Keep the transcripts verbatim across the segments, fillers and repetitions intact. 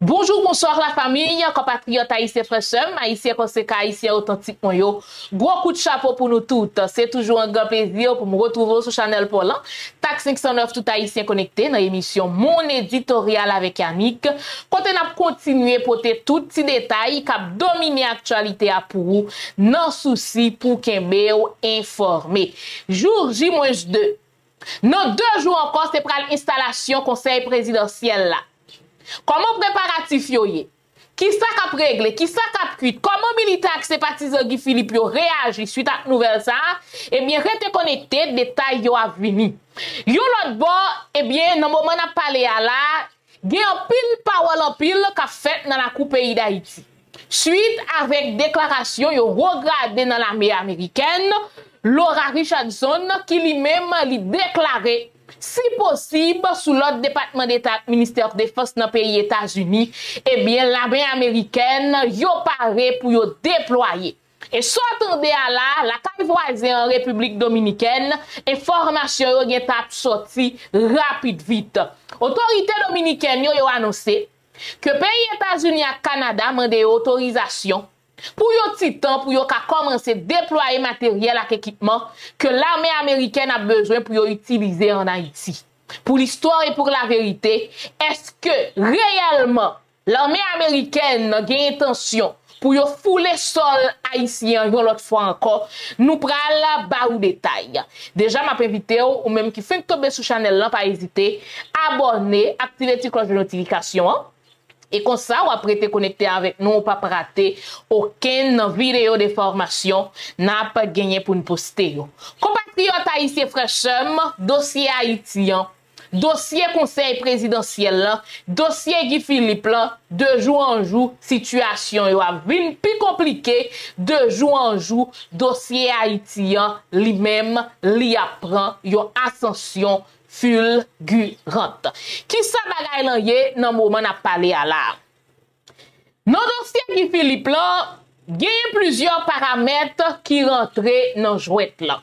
Bonjour, bonsoir la famille, compatriotes haïtiens frères sœurs, haïtiens conséquents, haïtiens authentiques. Gros coup de chapeau pour nous toutes. C'est toujours un grand plaisir pour me retrouver sur Chanel Polan. Tak cinq cent neuf tout haïtien connecté dans l'émission Mon éditorial avec Yannick. Quand on a continué pour tout petit détail qui a dominé l'actualité à pour vous, non souci pour qu'on soit informé. Jour J moins deux. Dans deux jours encore, c'est pour l'installation Conseil présidentiel là. Comment préparatif yo ye? Qui ça cap règle? Qui ça cap cuit? Comment militaire ses partisans Guy Philippe yo réagit suite à nouvelle ça? Eh bien, restez connecté, détail yo a vini. Yo l'autre bord, eh bien, dans moment n'a parlé à la, gen en pile parole en pile qu'a fait dans la coupe pays d'Haïti. Suite avec déclaration yo regardé dans l'armée américaine, Laura Richardson qui lui-même lui déclaré si possible, sous l'autre département d'État, ministère de Défense dans le pays États-Unis, eh bien, l'armée américaine, yo paré pour yo déployer. Et soit attendez à la, la caille voisine en République Dominicaine, information yo gen tap sorti rapide vite. Autorité dominicaine yo yo annoncé que pays États-Unis et Canada mandé autorisation pour yon titan, pour yon ka commencer déployer matériel et équipement que l'armée américaine a besoin pour yon utiliser en Haïti. Pour l'histoire et pour la vérité, est-ce que réellement l'armée américaine a une intention pour yon fouler sol haïtien yon l'autre fois encore? Nous pral ba ou détail. Déjà, m'a invité ou, ou même qui fin tomber sur Chanel là, pas hésiter, abonner, activer la cloche de notification. Et comme ça, ou après te connecter avec nous, ou pas rater aucune vidéo de formation n'a pas gagné pour nous poster. Compatriotes haïtiens frères, dossier haïtien, dossier conseil présidentiel, dossier Guy Philippe, de jour en jour, situation a vin plus compliquée, de jour en jour, dossier haïtien, lui-même, lui apprend, yon ascension fulgurante. Qui sa bagay lan ye nan moment n'a parlé à la. Dans dossier Guy Philippe là, gagne plusieurs paramètres qui rentraient dans jouette là.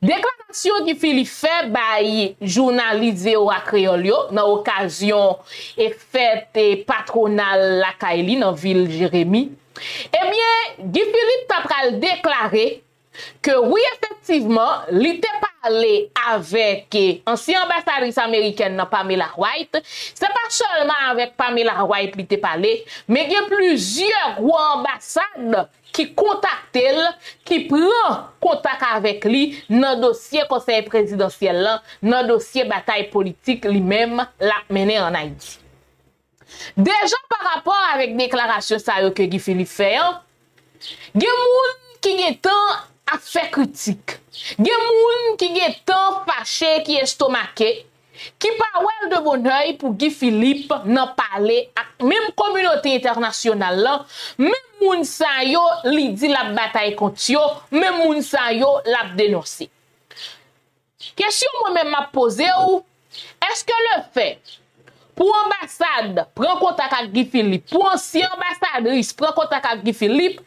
Déclaration Guy Philippe fait bay journalisé au créole yo dans occasion et fête patronale la Kaili dans ville Jérémy. Eh bien, Guy Philippe t'a pral déclarer que oui, effectivement, il était parlé avec l'ancienne ambassadrice américaine Pamela White. Ce n'est pas seulement avec Pamela White qu'il était parlé, mais il y a plusieurs ambassades qui contactent, qui prennent contact avec lui dans le dossier conseil présidentiel, dans le dossier bataille politique lui-même l'a mené en Haïti. Déjà par rapport avec déclaration ça que Guy Philippe fait, il y a des gens qui sont a fait critique. Gen moun qui gen tant fâché, qui estomaqué, qui parle de bon oeil pour Guy Philippe n'en parler à même communauté internationale là, même moun sa yo li di la bataille contre yo, même moun sa yo la dénoncer. Question moi-même m'a posé ou est-ce que le fait pour ambassade, prend contact avec Guy Philippe. Pour ancien ambassadrice, prend contact avec Guy Philippe.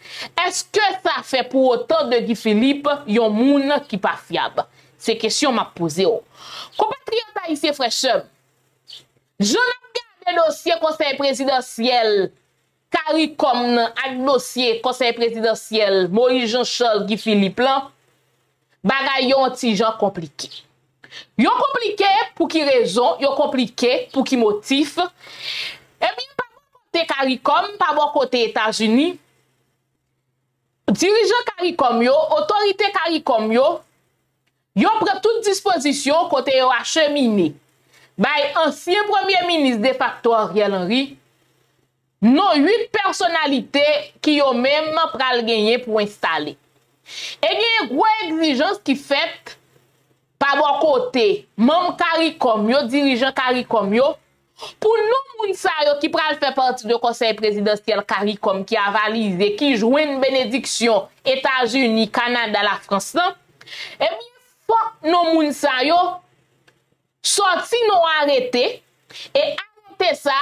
Est-ce que ça fait pour autant de Guy Philippe, yon moun qui pas fiable? C'est question m'a posé. Compatriotes haïtiens frères, je n'ai pas le dossier conseil présidentiel Caricom avec dossier conseil présidentiel Maurice Jean-Charles Guy Philippe là. Bagay yon ti jan compliqué. Yo compliqué pour qui raison, yo compliqué pour qui motif. Eh bien, par bon côté Caricom, par bon côté États-Unis, dirigeant Caricom yo, autorité Caricom yo, yo prend toute disposition côté yo acheminé by ancien premier ministre de facto Ariel Henry. Non, huit personnalités qui yo même pral gagner pour installer. Et il y a une grosse exigence qui fait par bon côté, même Caricom, dirigeant Caricom, pour nous, moun sa yo qui pral fait partie du conseil présidentiel Caricom, qui a avalisé, qui joue une bénédiction, États-Unis, Canada, la France, eh bien, faut que nous, moun sa yo, sorti nous arrêter, et arrêter ça,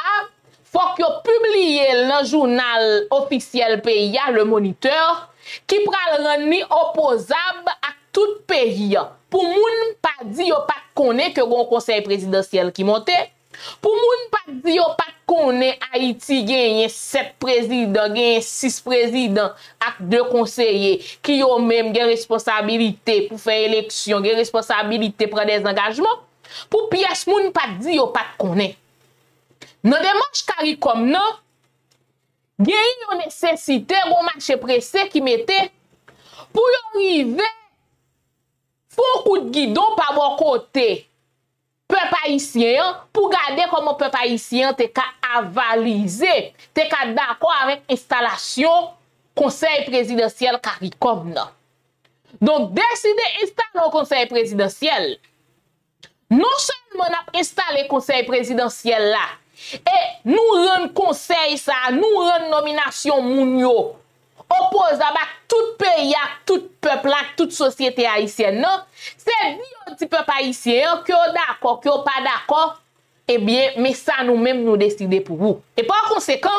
faut que vous publiez le journal officiel P I A, le Moniteur, qui pral rendu opposable à tout pays. Pour moun pa di yo pa konnen que gon conseil présidentiel qui montait, Pour moun pas dire pas connaît Haïti gagne sept présidents, gagne six présidents avec deux conseillers qui ont même des responsabilités pour faire élection, des responsabilités pour des engagements. Pour pièce moun pas dire pas connaît. Dans démarche Caricom non, gagne une nécessité bon marché pressé qui mettait pour arriver faut coup de guidon par bon côté. Peuple haïtien pour garder comment peuple haïtien te ka avalisé, te ka d'accord avec installation conseil présidentiel Caricom non. Donc décider installer un conseil présidentiel. Non seulement n'a installé conseil présidentiel là et nous rend conseil ça, nous rend nomination moun yo oppose à tout pays, à tout peuple, à toute société haïtienne. Non, c'est dit petit peuple haïtien que d'accord, que pas d'accord, eh bien, mais ça nous-mêmes nous décider pour vous. Et par conséquent,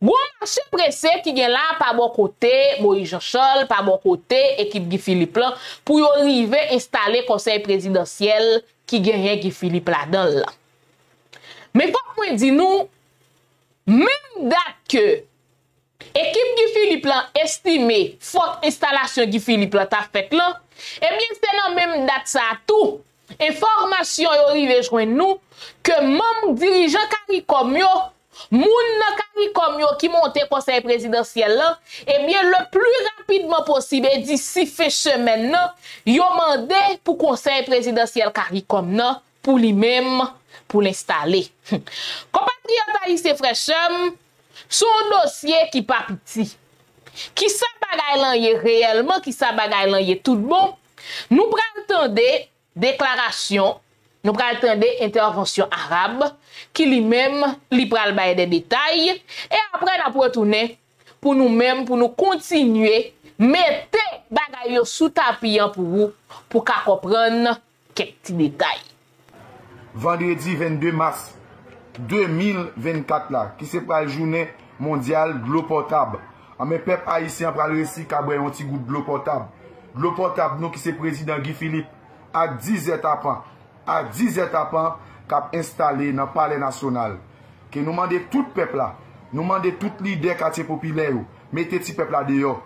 bon marché pressé qui vient là par bon côté, Maurice Jean-Charles, par bon côté, équipe Guy Philippe là, pour y arriver installer conseil présidentiel qui gagne Guy Philippe là-dedans là. Mais pour moi dit nous, même date que équipe Guy Philippe lan estimé forte installation Guy Philippe lan ta fait là et bien c'est dans même date ça tout information yo rive joindre nous que membre dirigeant Caricom yo moun nan Caricom yo qui monte conseil présidentiel là et bien le plus rapidement possible d'ici fin semaine là yo mandé pour conseil présidentiel Caricom là pour lui-même pour l'installer. Compatriotes haïtiens frères, son dossier qui pas petit. Qui sa bagay lan yé réellement, qui sa bagay lan yé tout bon. Nous pral tande déclaration, nous pral tande intervention arabe qui lui-même li pral bay des détails et après n'a retourner pour nous-mêmes pour nous continuer mettre bagay yo sous tapis pour vous pour ka comprendre quelques petits détails. Vendredi vingt-deux mars deux mille vingt-quatre là qui c'est pas la journée mondiale de l'eau potable. En mes peuple haïtien pral récit cabre un petit goût de l'eau potable. L'eau potable nous qui c'est président Guy Philippe à dix étapes à dix étapes qu'a installé dans Palais national. Que nous mandé tout peuple là, nous mandé tout leader quartier populaire, mettez petit peuple là dehors.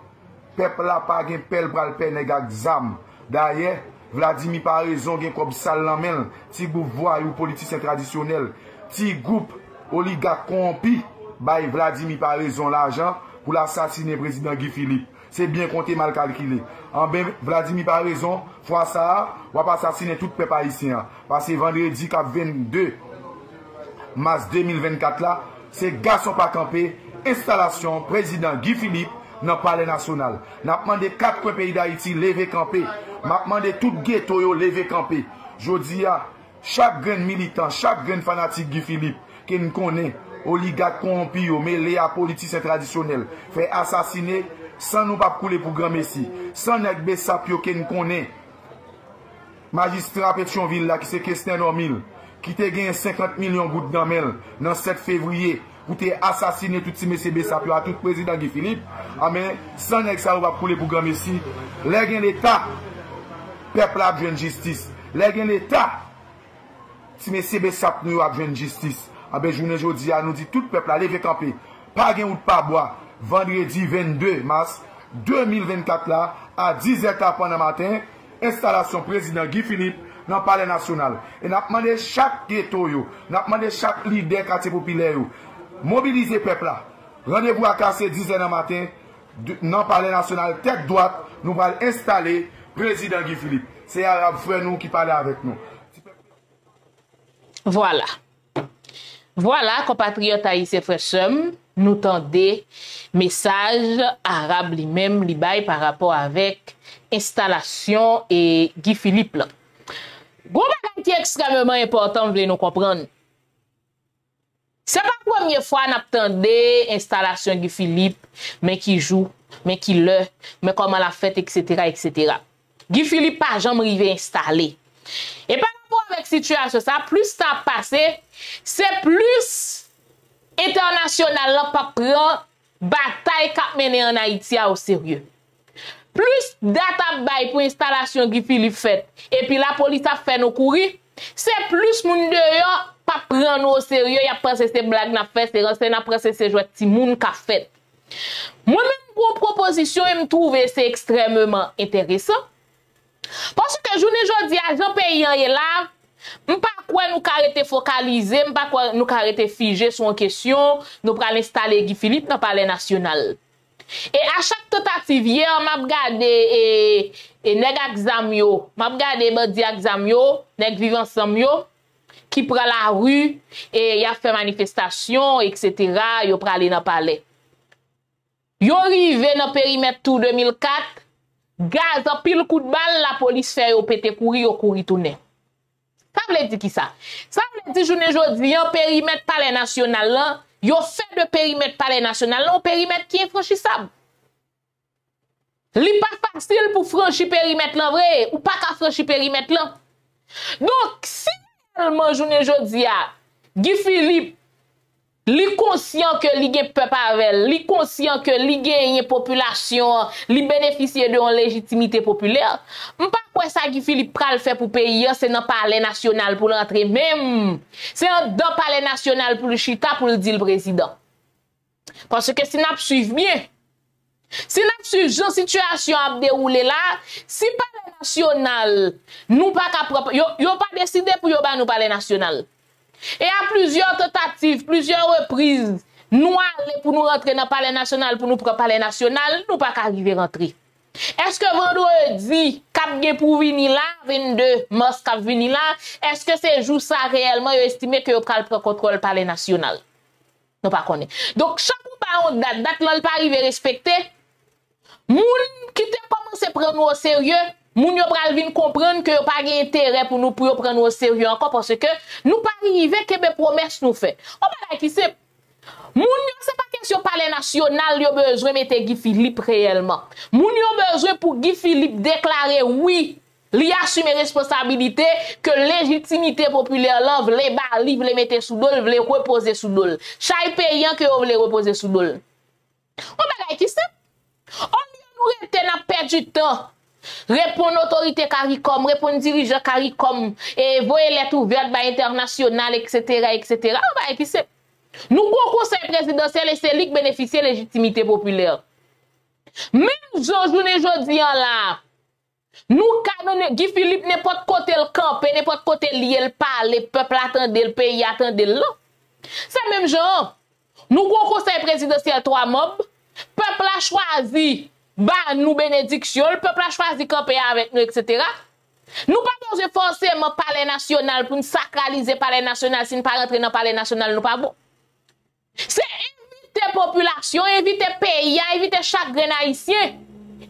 Peuple là pas gen pel pral pè nèg ak zam. D'ailleurs, Vladimir Parazon gen comme sal lan men, ti pouvoir ou politicien traditionnel. Petit groupe oligarque corrompu by Vladimir Parazon l'argent pour l'assassiner président Guy Philippe. C'est bien compté, mal calculé. En ben Vladimir Parazon, fois ça, on va assassiner tout peuple haïtien. Parce que vendredi vingt-deux mars deux mille vingt-quatre là, c'est garçon pas campé, installation président Guy Philippe dans le Palais national. N'a demandé quatre coins pays d'Haïti lever campé. M'a demandé tout ghetto yo lever campé. Jodi a chaque grand militant, chaque grand fanatique Guy Philippe, qui nous connaît, oligarque corrompu, mêlé à politicien traditionnel, fait assassiner sans nous pas couler pour grand messie, sans nèg Bessapio qui nous connaît, magistrat Petionville là qui c'est Kestin Normil, qui te gagné cinquante millions gouttes d'amel dans sept février pour te assassiner tout ces messieurs Bessapio à tout président Guy Philippe, amen, sans nèg ça nous pas couler pour grand messie, les gain l'état, peuple a besoin de justice, les gain l'état. Si mes C B S A P nous a besoin de justice, en ben journée aujourd'hui, nous dit tout le peuple à lever camper. Pas gain ou pas bois. Vendredi vingt-deux mars deux mille vingt-quatre là, à dix heures pendant matin, installation président Guy Philippe dans le Palais national. Et n'a demandé chaque ghetto, n'a demandé chaque leader quartier populaire, mobiliser peuple là. Rendez-vous à casser dix heures matin dans le Palais national, tête droite, nous allons installer président Guy Philippe. C'est Arabe frère nous qui parle avec nous. Voilà. Voilà, compatriotes haïtiens frères, nous tendez message arabe lui-même li bay par rapport avec installation et Guy Philippe là. Gros bagay qui extrêmement important vle nous comprendre. C'est pas la première fois n'a tendé installation Guy Philippe, mais qui joue, mais qui le, mais comment la fête et cetera et cetera. Guy Philippe pas jamais arrivé installé. Et par rapport avec situation ça, plus ça passé, c'est plus international là pas prend bataille qu'a mené en Haïti au sérieux. Plus data bay pour installation Guy Philippe fait et puis la police a fait nos courir, c'est plus moun dehors pas prendre au sérieux, il a pensé ces blagues n'a fait, ces renseignes n'a pensé ces jouets petit monde qu'a fait. Moi-même pour proposition, je me trouve c'est extrêmement intéressant. Parce que journée jodi a Jean payant est là, m'pas quoi nous arrêter focaliser, m'pas quoi nous arrêter figer sur une question, nous pral installer Guy Philippe dans Palais national. Et à chaque tentative hier, m'a regardé et et nèg exam yo, m'a regardé bandi exam yo, nèg vivant ensemble yo qui prend la rue et y a fait manifestation et cetera, yo pral aller dans palais. Yo arrivé dans périmètre tout deux mille quatre, gaz en pile coup de balle, la police fait yo pété courir, yo courir tourner. Ça veut dire qui ça? Ça veut dire journée jodi, en périmètre palais national là, yo fait de périmètre palais national là, un périmètre qui est franchissable. Li pas facile pour franchir périmètre là vrai ou pas ka franchir périmètre là. Donc si réellement journée jodi a Guy Philippe li conscient que li gen peuple avec, li conscient que li gagne population, li bénéficier de une légitimité populaire, m'pa quoi ça Guy Philippe pral fait pour payer, c'est dans palais national pour l'entrer même. C'est dans palais national pour le chita pour le dire le président. Parce que si n'a suivre bien, si la situation a déroulé là, si palais national, nous pas capable, yo pas décidé pour yo ba nous palais national. Et à plusieurs tentatives, plusieurs reprises, nous allons pour nous rentrer dans le palais national, pour nous prendre le palais national, nous pas arriver à rentrer. Est-ce que vendredi, cap gen pour venir là, vingt-deux mars cap venir là, est-ce que c'est jour ça réellement estimé que vous pral prendre contrôle le palais national? Nous pas connaît. Donc chaque fois on date, date là pas arriver respecter. Moun qui te commencé prendre au sérieux. Moun yo pral vin comprendre que pas gen intérêt pour nous pour prendre au sérieux encore parce que nous pas arriver que mes promesses nous fait. On va qui c'est moun yo c'est pas question palais national yo besoin mettre Guy Philippe réellement. Moun yo besoin pour Guy Philippe déclarer oui, li assumer responsabilité que légitimité populaire là vle ba li vle mettre sous dol, vle reposer sous dol. Chaque payant que vle reposer sous dol. On va qui c'est on nous rete n'a perdu temps. Répondre autorité Caricom, répondre dirigeant Caricom, et voyez les lettres ouvertes par international, et cetera, et cetera. On va qui c'est. Nous gros conseil présidentiel et c'est lui qui bénéficie de la légitimité populaire. Même journée jodi là, nous canonner Guy Philippe n'importe côté le camper, n'importe côté lié le parler, le peuple attendait, le pays attendait là. C'est même genre. Nous gros conseil présidentiel trois membres, peuple a choisi. Bah, nous bénédiction, le peuple a choisi camper avec nous, et cetera. Nous pas besoin forcément palais national pour nous sacraliser palais national, si nous pas rentrer dans palais national, nous pas bon. C'est éviter population, éviter pays, éviter chaque grain haïtien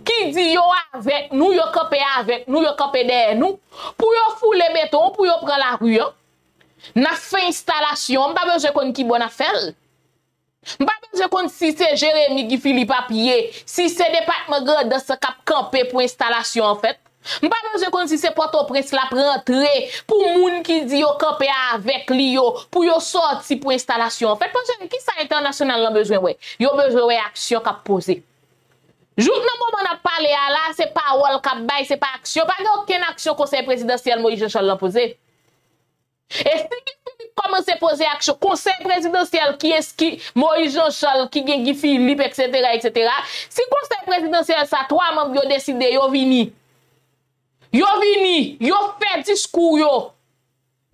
qui dit yo avec nous, yo camper avec nous, yo camper derrière nous, pour yo fouler béton, pour yo prendre la rue. N'a fait installation, pas besoin qu'on qui bon affaire. M'pa besoin qu'on si c'est Jérémy Guy Philippe a pied, si c'est département grand dans ce cap camper pour installation en fait. M'pa besoin qu'on si c'est Port-au-Prince la rentrer pour moun qui dit yo camper avec li yo pour yo sorti pour installation en fait parce que qui ça international l'en besoin ouais. Yo besoin ouais action qu'a poser. Jour nan moment n'a parler là, c'est parole qu'a bail, c'est pas action, pas aucune action conseil présidentiel Maurice Jean-Charles l'a posé. Et si commence à poser action, conseil présidentiel qui est qui, Maurice Jean-Charles, qui est Guy Philippe, et cetera, et cetera. Si conseil présidentiel, ça, trois membres, yo décidé, yo vini. Yo vini, yo fait discours, yo.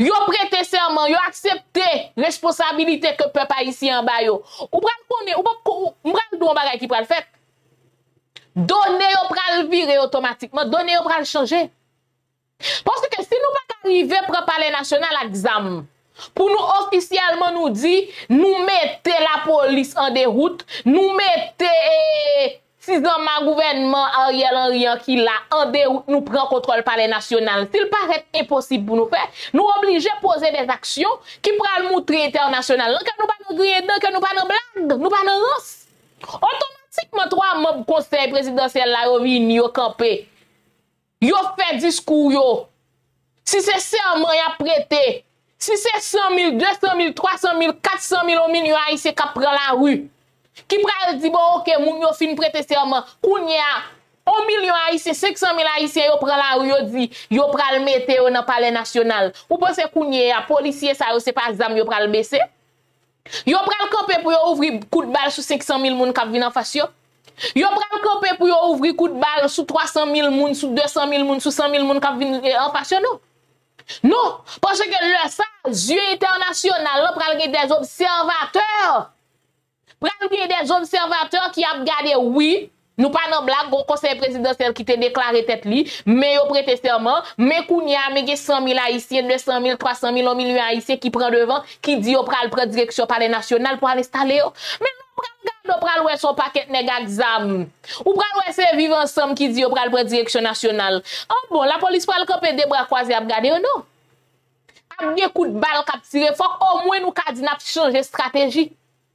Yo prêté serment, yo accepté responsabilité que peuple haïtien en bas, yo. Ou pral konnen, ou pral m'bral dou bagay qui pral fait. Donner, yo pral virer automatiquement, donner, yo pral changer. Parce que si nous pas arriver prendre palais national à exam pour nous officiellement nous dire nous mettez la police en déroute, nous mettez six ans ma gouvernement Ariel Henry qui là en déroute, nous prend contrôle palais national. S'il paraît impossible pour nous faire, nous obligés poser des actions qui pourra montrer international que nous pas dans grien, que nous pas dans blague, nous pas dans rance. Automatiquement trois membres conseil présidentiel là yo vini yo camper. Yo fait discours yo. Si c'est serment y'a prêté, si c'est cent mille, deux cent mille, trois cent mille, quatre cent mille au milieu haïtien qui prend la rue, qui pral dit bon ok, moun yo fin prêté serment, kounya un million haïtiens, cinq cent mille haïtiens, yo prend la rue, yo dit, yo pral mette yo dans palais national. Ou pensez kounye a policier ça yo c'est pas zam yo pral baisser? Yo pral camper pour yo ouvrir coup de balle sur cinq cent mille moun k'ap vinn en face yo. Yo pral camper pour yo ouvrir coup de balle sur trois cent mille moun, sur deux cent mille moun, sur cent mille moun k'ap vinn en face yo. Non, parce que le ça, Dieu international, on pral gen des observateurs. Pral gen des observateurs qui a regardé oui. Nous pas dans blague au conseil présidentiel qui te déclaré tête li, mais yo prêté serment, mais kounya me gen cent mille haïtiens, deux cent mille, trois cent mille, un million haïtiens qui prend devant, qui dit yo pral prendre direction palais national pour installer yo. Mais nous pral garde pral wè son paquet nèg exam. Ou pral wè se vivre ensemble qui dit yo pral prendre direction nationale. Oh bon, la police pral camper des bras croisés a garder non. A gen coup de balle k'ap tire, faut au moins nous ka di n'a changer stratégie.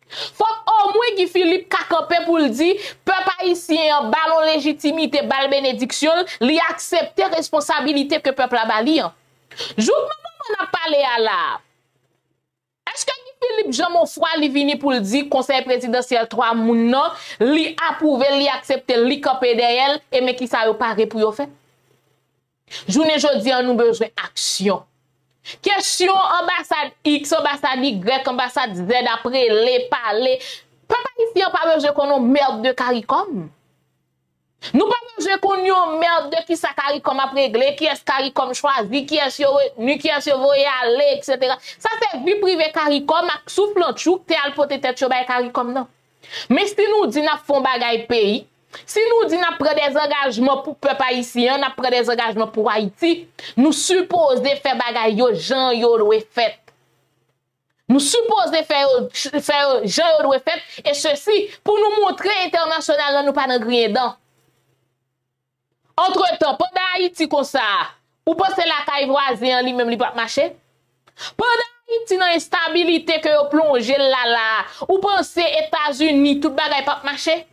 Faut au moins Guy Philippe Kakopé pour le dire, peuple haïtien en ballon légitimité, bal bénédiction, li accepter responsabilité que peuple a bali. Jour maman on a parlé à la. Est-ce que Guy Philippe Jean Monfroy li vini pour le dire conseil présidentiel trois moun non, li approuver, li accepter, li camper derrière et mais qui ça yo paré pour yo faire? Journée jodi on nous besoin action. Question ambassade X, ambassade Y, ambassade Z après les palais. Papa ici on pas besoin qu'on merde de Caricom. Nous pas besoin qu'on merde de qui ça Caricom a réglé, qui est Caricom choisi, qui est retenu, qui est voyé aller, et cetera. Ça c'est vie privée Caricom, ak souffle en chou, t'es al pote tête chou bay Caricom non. Mais si nous dit n'a font bagay pays, si nous disons qu'on prend des engagements pour le peuple haïtien, on prend des engagements pour Haïti, nous supposons faire bagay yo gens yo doit fait. Nous supposons faire faire gens yo doit fait et ceci pour nous montrer international nous pas dans rien dedans. Entre-temps, pendant Haïti comme ça, ou pensez la caille voisine lui même li pas marcher. Pendant Haïti dans instabilité que yo plonger là là, ou pensez États-Unis tout bagay pas marcher.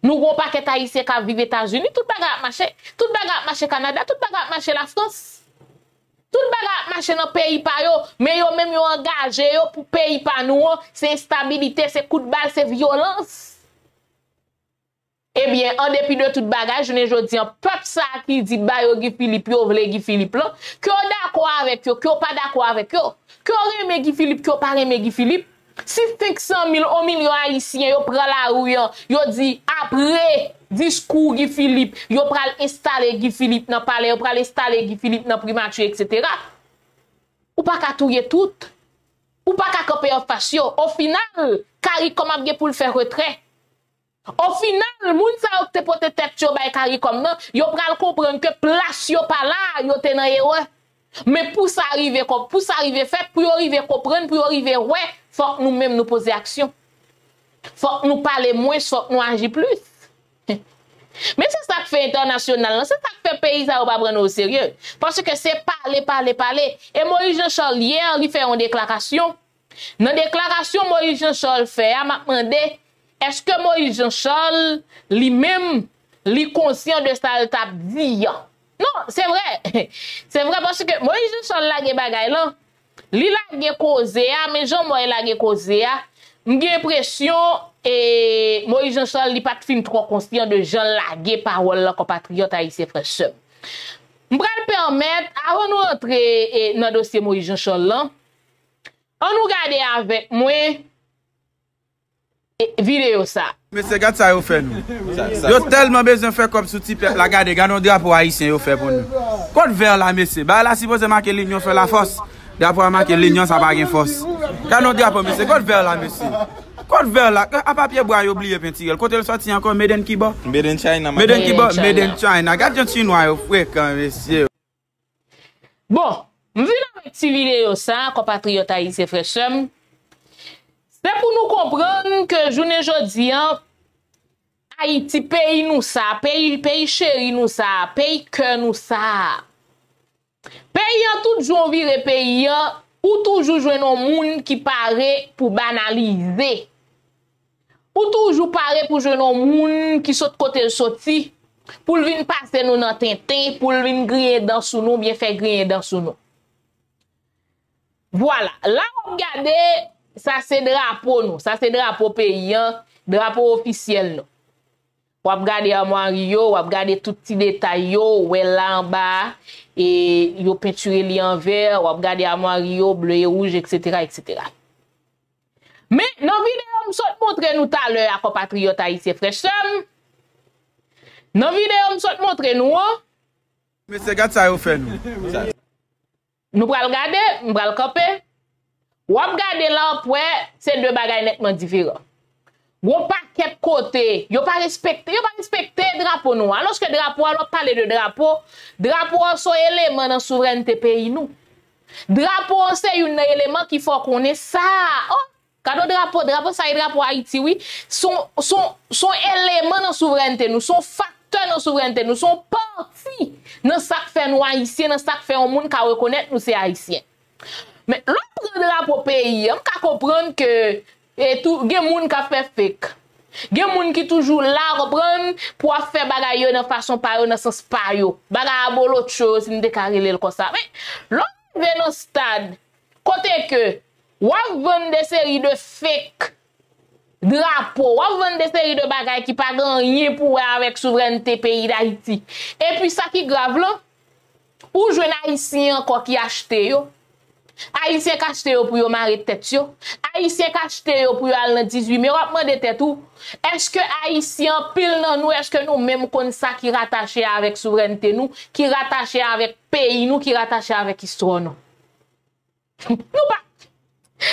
Nous avons pas qu'à haïtien qui vivent aux États-Unis, tout bagarre marché, tout bagarre marché Canada, tout bagarre marché la France. Tout bagarre marché dans pays pa yo, mais yo même yo engagé yo pour pays pa nous, c'est instabilité, c'est coup de balle, c'est violence. Eh bien, en dépit de toute bagarre, je ne jodi un peuple ça qui dit ba yo Guy Philippe, yo vle Guy Philippe là, que on d'accord avec yo, que on pas d'accord avec yo, que on aime Guy Philippe, que on pas aime Guy Philippe. Si cinq cent mille au million haïtiens yo prend la rue, yo dit après discours Guy Philippe, yo pral installer Guy Philippe dans palais, yo pral installer Guy Philippe dans primature et cetera. Ou pas ka touye tout. Ou pas ka camper en face yo. Au final, Caricom a gè pou le faire retrait. Au final, moun sa ou te pote tête yo bay Caricom nan, yo pral comprendre que place yo pa la, yo te nan erreur. Mais pour ça arriver comme pour ça arriver fait pour arriver comprendre pour arriver ouais faut que nous mêmes nous poser action. Faut que nous parler moins, faut que nous agir plus. Mais c'est ça que fait international, c'est ça que fait pays ça pas prendre au sérieux parce que c'est parler parler parler et Maurice Jean-Charles hier il fait une déclaration. Dans déclaration Maurice Jean-Charles fait m'a demandé est-ce que Maurice Jean-Charles lui-même lui conscient de ça il t'a dit. Non, c'est vrai. C'est vrai parce que moi, je suis là, je bagay là. Li la gen cause a, mais j'en moi la gen cause a. M'gen impression et Maurice Jean-Charles li pat fin trop conscient de Jean Lagué parole la compatriote haïtien frère sœur. M'pral permettre avant nous entrer dans dossier Maurice Jean-Charles là. On nous garder avec moi vidéo ça. Mais c'est gars ça yo fait nous. Yo tellement besoin faire comme sous type la garder ganon drapeau haïtien yo fait pour nous. Quand vers la messe, bah là supposé marquer l'union fait la force. Drapeau marquer l'union ça pas gain force. Ganon drapeau messe, quand vers la messe. Quand vers la à papier bois yo oublier pentirel. Quand elle sorti encore Meden Kiba. Meden China. Meden Kiba, Meden China. Gardien chinois yo frère quand monsieur. Bon, nous venons avec cette vidéo ça compatriote haïtien frère chum. C'est pour nous comprendre que journée jodi an Haïti pays nous ça, pays pays chéri nous ça, pays cœur nous ça. Pays en tout jour vire pays ou toujours joindre un monde qui paraît pour banaliser. Ou toujours paraît pour joindre un monde qui saute côté sorti pour venir passer nous dans tintin, pour venir griller dans sous nous, bien faire griller dans sous nous. Voilà, là on regarde. Ça c'est drapeau nous, ça c'est drapeau paysan, drapeau officiel nous. Ou ap gade armoire yo, ou ap gade tout petit détail yo, ou là en bas et yo peinturé li en vert, ou ap gade armoire yo bleu et rouge, et cetera et cetera. Mais dans vidéo m sot montre nous tout à l'heure à compatriote haïtien fraîche somme. Dans vidéo m sot montre nous. Mais c'est gars ça yo fait nous. Nous pral regarder, nous pral camper. Ou ap gade l'emploi, c'est deux bagages nettement différents. Ou pas quel côté, yo pas respecté, yo pas respecté drapeau nous. Alors que drapeau, on parle de drapeau, drapeau c'est un élément dans souveraineté pays nous. Drapeau c'est un élément qui faut qu'on ait ça. Oh, quand drapeau, drapeau ça drapeau Haïti oui, son son son élément dans souveraineté nous, son facteur dans souveraineté nous, son parti dans ça que fait nous haïtiens, dans ça que fait un monde qui reconnaît nous c'est haïtien. Mais l'autre drapeau pays, on peut comprendre que et tout gen moun ka fè fèk gen moun ki toujours là reprendre pour faire bagay yo nan façon pa yo nan sens pa yo bagay bon l'autre chose ni décarrelé comme ça mais l'on vient dans stade côté que ou vend des séries de fake drapeau ou vend des séries de bagay qui pas grand rien pour avec souveraineté pays d'Haïti et puis ça qui grave là ou jeune haïtien encore qui achete yo Haïtien acheté pour yo marrer tête yo. Haïtien acheté pour yo aller dans dix-huit mais on demande tête tout. Est-ce que haïtien pile dans nous est-ce que nous même comme ça qui rattaché avec souveraineté nous, qui rattaché avec pays nous, qui rattaché avec histoire nous. Nous pas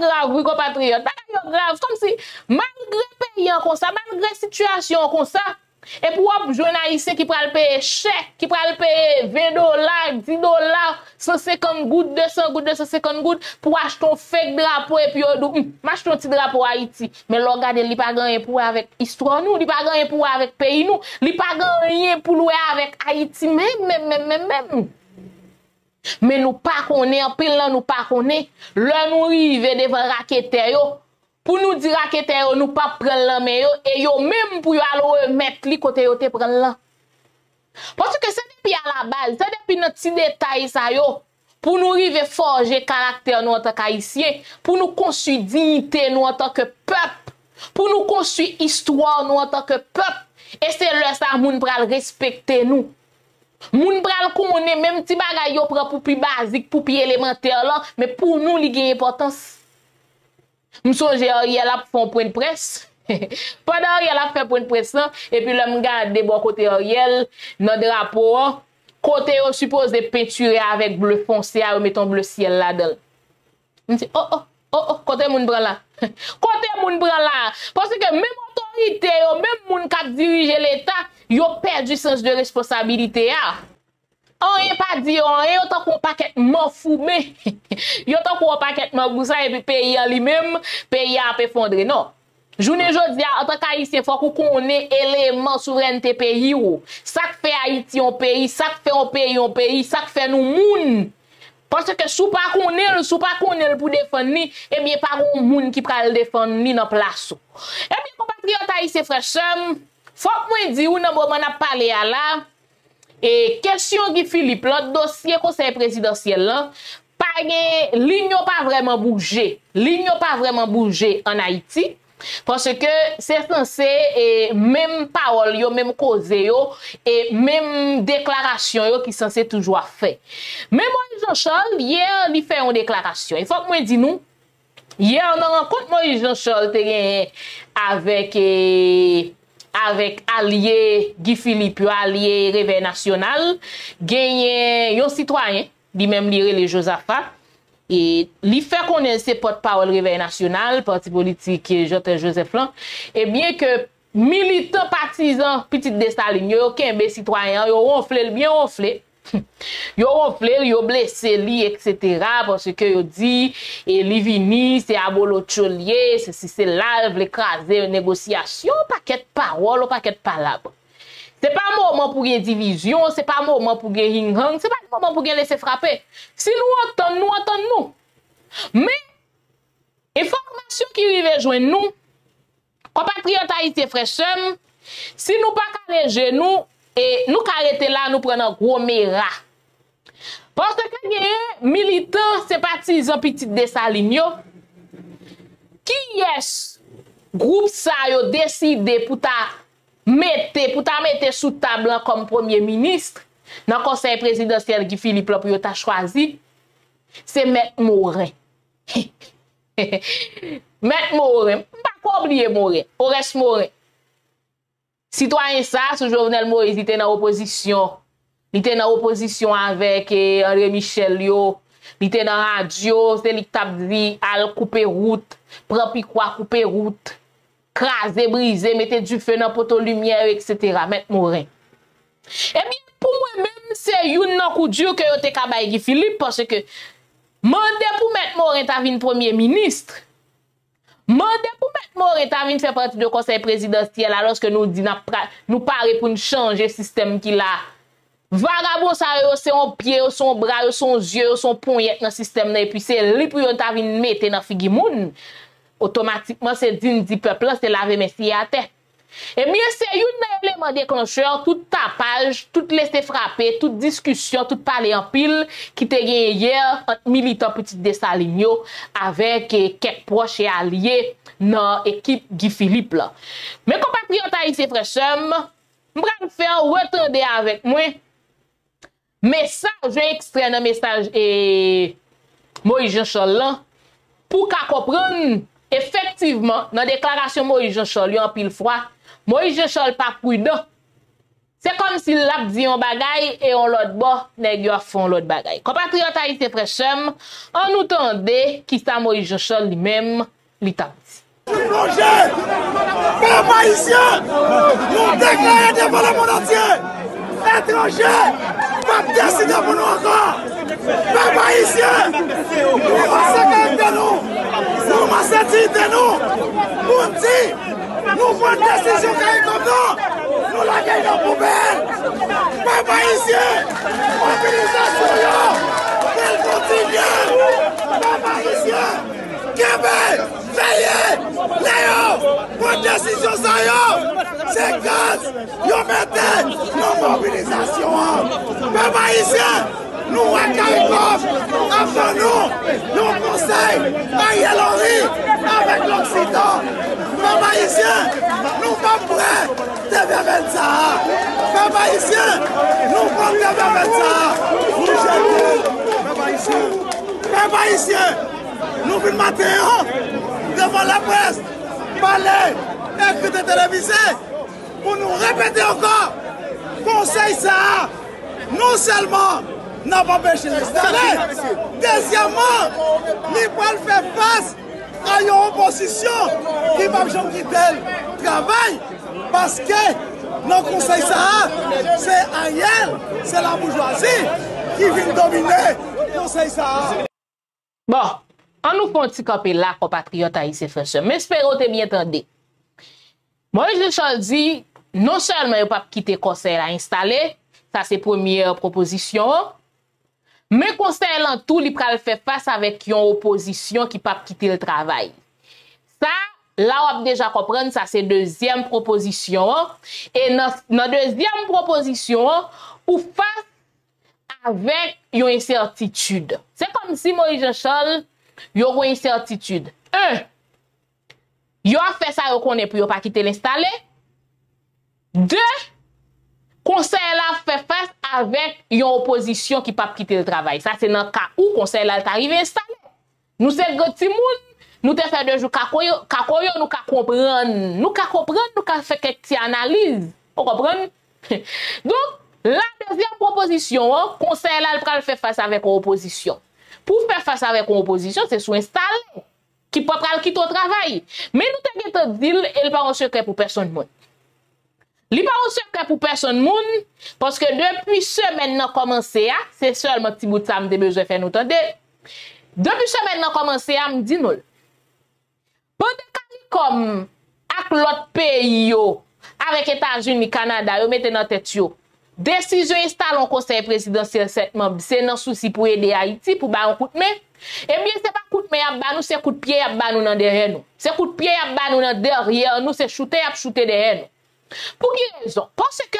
grave compatriote, pas grave comme si malgré pays comme ça, malgré situation comme ça et pour un jeune haïtien qui pral payer chèque, qui pral payer vingt dollars, dix dollars, cent cinquante gouttes, deux cents gouttes, deux cent cinquante gouttes pour acheter un fake drapeau et puis m'acheter un petit drapeau Haïti. Mais l'on regarde, il n'y a pas grand pour avec histoire nous, il n'y a pas grand pour avec pays nous, il n'y a pas grand pour louer avec Haïti même, même, même, même, même. Mais nous pas qu'on est en pile là, nous pas qu'on est. L'on nous arrive devant raqueter yo. Pour nous dire que nous ne pas prendre la main et yo même pour aller remettre les côtés de prendre la. Parce que c'est depuis à la balle, c'est depuis notre petit détail ça yo pour nous arriver forger caractère nous en tant qu'haïtiens, pour nous construire dignité nous en tant que peuple, pour nous construire histoire nous en tant que peuple et c'est là ça moun pral respecter nous. Moun pral connait même petit bagay yo prend pour plus basique, pour plus élémentaire là, mais pour nous li gen importance. M'songe Ariel a fait un point de presse. Pendant Ariel a fait un point de presse, et puis l'homme garde de bon côté Ariel, notre drapeau, côté on suppose de peinturer avec bleu foncé, on met un bleu ciel là-dedans. M'dis, oh oh, oh oh, côté moun bran là. Côté moun bran là. Parce que même autorité, même moun qui dirige l'État, yo perd du sens de responsabilité. On n'est pas dit, on est autant qu'on paquet m'en foumé. Autant qu'on paquet m'en boussa et puis pays en lui-même, pays à effondrer. Non. Journée aujourd'hui, en tant qu'Haïtien, il faut qu'on ait élément souveraineté pays. Ça que fait Haïti un pays, ça que fait un pays un pays, ça que fait nous moun. Parce que sous pas qu'on est, sous pas qu'on est pour défendre, eh bien, pas un moun qui peut le défendre ni dans place. Eh bien, compatriotes haïtiens, frères, faut que moi dise ou dans le moment où parler à la. Et question Guy Philippe, le dossier conseil présidentiel, là, pas ligne pas vraiment bougé, ligne pas vraiment bougé en Haïti, parce que c'est censé et même parole, yo, même cause yo, et même déclaration yo qui censé toujours faire. Mais Maurice Jean-Charles hier il fait une déclaration. Il faut que moi dis nous, hier on a rencontré Maurice Jean-Charles avec eh, avec allié Guy Philippe, allié Réveil National, gagné yon citoyen, lui même lire les Josephat, et lui fait connaître ses porte-parole Réveil National, parti politique Joseph Lan, et bien que militant partisan petite Dessalines, yon kembe citoyen, yon ronfle, yon bien ronfle, yon ronfle, yon blessé li, et cetera, parce que yon dit, et li vini, c'est abolo tcholier, c'est si c'est lave, l'écraser, négociation, paquet parole, paquet palabre. C'est pas moment pour une division, c'est pas moment pour une ring-hang, c'est pas moment pour une laisser frapper. Si nous entendons, nous entendons nous. Mais, information qui arrive joindre nous, compatriotes haïtiens frères, si nous pas caler nous, et nous arrêter là, nous prenons un gros méra. Parce que les militants, sympathisants, petits Dessalines, qui est-ce groupe ça a décidé pour ta mettez, pour ta mettre sous table comme premier ministre, dans le conseil présidentiel Guy Philippe, pour t'a choisi, c'est M. Morin. M. Morin, pas oublier Morin, Oreste Morin. Citoyen ça, ce Jovenel Moïse, il était dans l'opposition. Il était dans l'opposition avec André Michel, il était dans la radio, c'est lui qui t'a dit, al couper route, prend quoi couper route, craser, briser, mettre du feu dans poteau lumière, et cetera. M. Morin. Eh bien, pour moi-même, c'est un coup dur que vous avez Guy Philippe, parce que, mandé pour M. Morin, t'as vu premier ministre. Mandé pour M. Morin, t'as vu faire partie du conseil présidentiel, alors que nous disons, nous parlons pour nous changer le système qu'il a. Vagabond, ça, c'est un pied, son bras, son yeux, son poignet dans le système, et puis c'est lui pour t'as vu mettre dans la figure moun. Automatiquement, c'est digne du peuple, c'est laver messie à terre. Eh bien, c'est un élément déclencheur, tout tapage, tout laisser frapper, toute discussion, tout parler en pile qui te gagné hier entre militants petit Dessalines avec quelques proches et alliés dans l'équipe Guy Philippe. Là. Mes compatriotes haïtiens, frères et sœurs, je vais faire retrouver avec moi message extrait dans message et Maurice Jean-Charles pour qu'à comprendre effectivement dans déclaration Maurice Jean-Charles en pile fois. Moïse Jean-Charles pas prudent. C'est comme s'il l'a dit un bagay et on l'autre bord, nèg yo font l'autre bagay. Compatriotes haïtiens frères chèm, on nous tendait qui ça Moïse Jean-Charles lui-même li t'a dit. Peuple haïtien, nous déclarer devant le monde entier, étrangers, pas décider pour nous encore. Peuple haïtien, nous massacrer de nous, nous massacrer de nous, nous dit. Nous prenons une décision Caricom, nous la gagnons dans la poubelle. Papa ici, mobilisation, elle continue. Papa ici, Québec, veillez, Léo, une décision ça y c'est grâce, nous mettez nos mobilisations. Papa ici, nous à Caricom, avant nous, nous conseil, Ariel Henry, avec l'Occident. Papa ici, nous pas prêts, T V vingt ça. Papa ici, nous prenons T V vingt ça. Papa ici, Papa ici, nous venons matin devant la presse, parler, écouter télévisé, pour nous répéter encore, conseil ça, non seulement n'a pas empêché d'installer. Deuxièmement, nous pouvons faire face à une opposition qui va jamais quitter le travail parce que dans le Conseil Sahara, c'est Ariel, c'est la bourgeoisie qui vient dominer le Conseil Sahara. Bon, on nous fait un petit copé là, compatriotes haïtiens, frères et sœurs. Mais espérons que vous bien entendu. Moi, je dis, non seulement vous ne pouvez pas quitter le Conseil à installer, ça c'est la première proposition. Mais conseil en tout, il pral fait face avec une opposition qui pas quitter le travail. Ça, là on déjà comprendre, ça c'est deuxième proposition. Et dans la deuxième proposition, ou face avec une incertitude. C'est comme si Maurice Jean-Charles, il y a une incertitude. Un, il a fait ça qu'on ne peut pas quitter l'installer. Deux, conseil là fait face avec une opposition qui pas quitter le travail. Ça c'est dans le cas où conseil là t'arrive installé. Nous c'est petit monde, nous te fait deux jours kakoyo, kakoyo nous ka comprendre, nous ka comprendre, nous ka faire quelques analyses. Vous comprenez? Donc la deuxième proposition, conseil là pral faire face avec opposition. Pour faire face avec opposition, c'est sous installer qui pas pral quitter le travail. Mais nous te dit elle pas un secret pour personne monde. Li pa un secret pour personne moun parce que depuis semaine nan commencé a, c'est seulement petit bout ça me besoin faire nous tande. Depuis semaine nan commencé a me dit nous. Pendant Caricom ak l'autre pays yo, avec États-Unis, Canada, yo mette nan tête yo. Décision installon conseil présidentiel sept membres, c'est nan souci pour aider Haïti pour ba un coup de main. Eh bien c'est pas coup de main a ba nous, c'est coup de pied a ba nous nan derrière nous. C'est coup de pied a ba nous nan derrière nous, c'est shooter a shooter derrière nous. Pour quelle raison? Parce que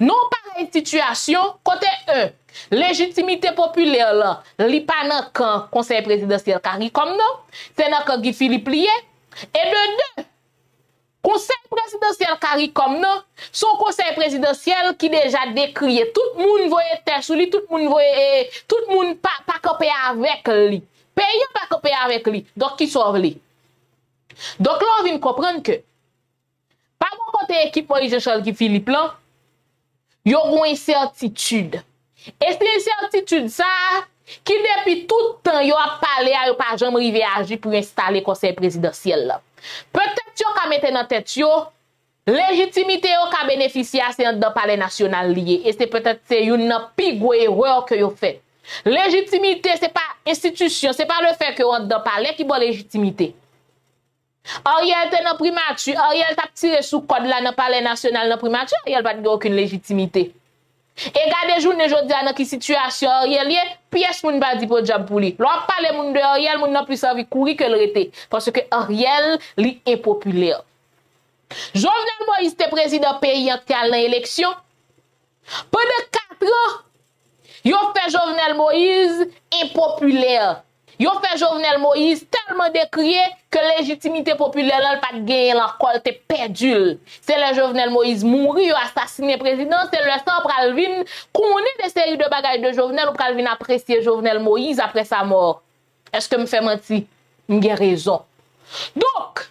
non pareille situation, côté un, légitimité populaire là, li pa nan kan conseil présidentiel Caricom non, c'est nan kan Guy Philippe lié, et de deux, conseil présidentiel Caricom, non, son conseil présidentiel qui déjà décrié. Tout le monde voyait terre sous lui, tout le monde voyait, tout le monde pas pa copé avec lui. Payant pas copé avec lui. Donc, qui sauve lui? Donc, là, on vient comprendre que, par mon côté, équipe Maurice Jean-Charles qui Philippe là, il y a une incertitude. Et cette incertitude, ça, qui depuis tout le temps, il a parlé à yon pas jamais arrivé à agir pour installer le conseil présidentiel là. Peut-être yon ka mette nan tête yon, légitimité yon ka bénéficier à c'est dans palais national lié. Et c'est peut-être c'est une pig erreur que yon fait. Légitimité, c'est pas institution, c'est pas le fait que yon dans palais qui bon légitimité. Ariel était dans primature, Ariel t'a tiré sous code là dans palais national dans primature, Ariel pas de aucune légitimité. Et gardez journée jodi a dans qui situation Ariel lié pièce moun pa di pour job pour lui. L'on parle moun de Ariel moun n'a plus envie courir que le rete parce que Ariel li impopulaire. Jovenel Moïse te président pays en dans l'élection. Pendant quatre ans, yo fait Jovenel Moïse impopulaire. Yo fait Jovenel Moïse tellement décrié que légitimité populaire n'a pas gagné l'encore, t'es perdu. C'est le Jovenel Moïse mouri, assassiné président, c'est le sang pralvin, qu'on est des séries de bagages de Jovenel, ou pralvin apprécier Jovenel Moïse après sa mort. Est-ce que me fait mentir? M'gay raison. Donc,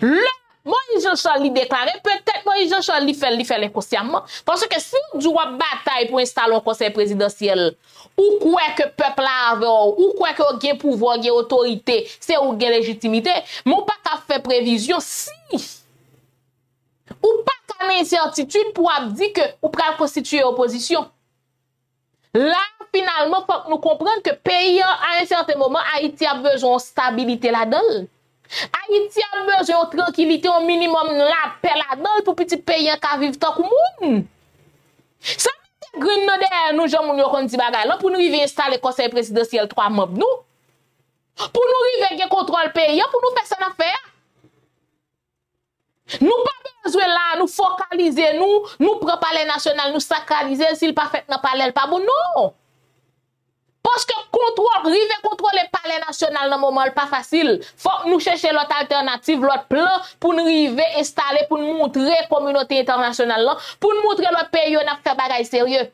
le Moïse Jean-Charles déclaré, peut-être Moïse Jean-Charles li fait, li fait inconsciemment, parce que si on doit bataille pour installer un conseil présidentiel, ou quoi que peuple avait, ou quoi que gain pouvoir, gain autorité, c'est ou gain légitimité, mon pas qu'à faire prévision si ou pas qu'à incertitude pour dire que ou pral constituer opposition. Là finalement faut nous comprendre que pays à un certain moment Haïti a besoin de stabilité là-dedans. Haïti a besoin de tranquillité au minimum la paix là-dedans pour petit pays qui vivent tant que moun. Ça Green non derrière nous gens moun yo konn ti bagay là pour nous river installer conseil présidentiel trois membres nous pour nous river gen contrôle pays pour nous faire ça l'affaire nous pas besoin là nous focaliser nous nous prend palais national nous sacraliser s'il pas fait dans palais pas bon non parce que contrôle river contrôler palais national dans moment pas facile faut nous chercher l'autre alternative l'autre plan pour nous river installer pour nous montrer communauté internationale là pour nous montrer le pays on a fait bagaille sérieux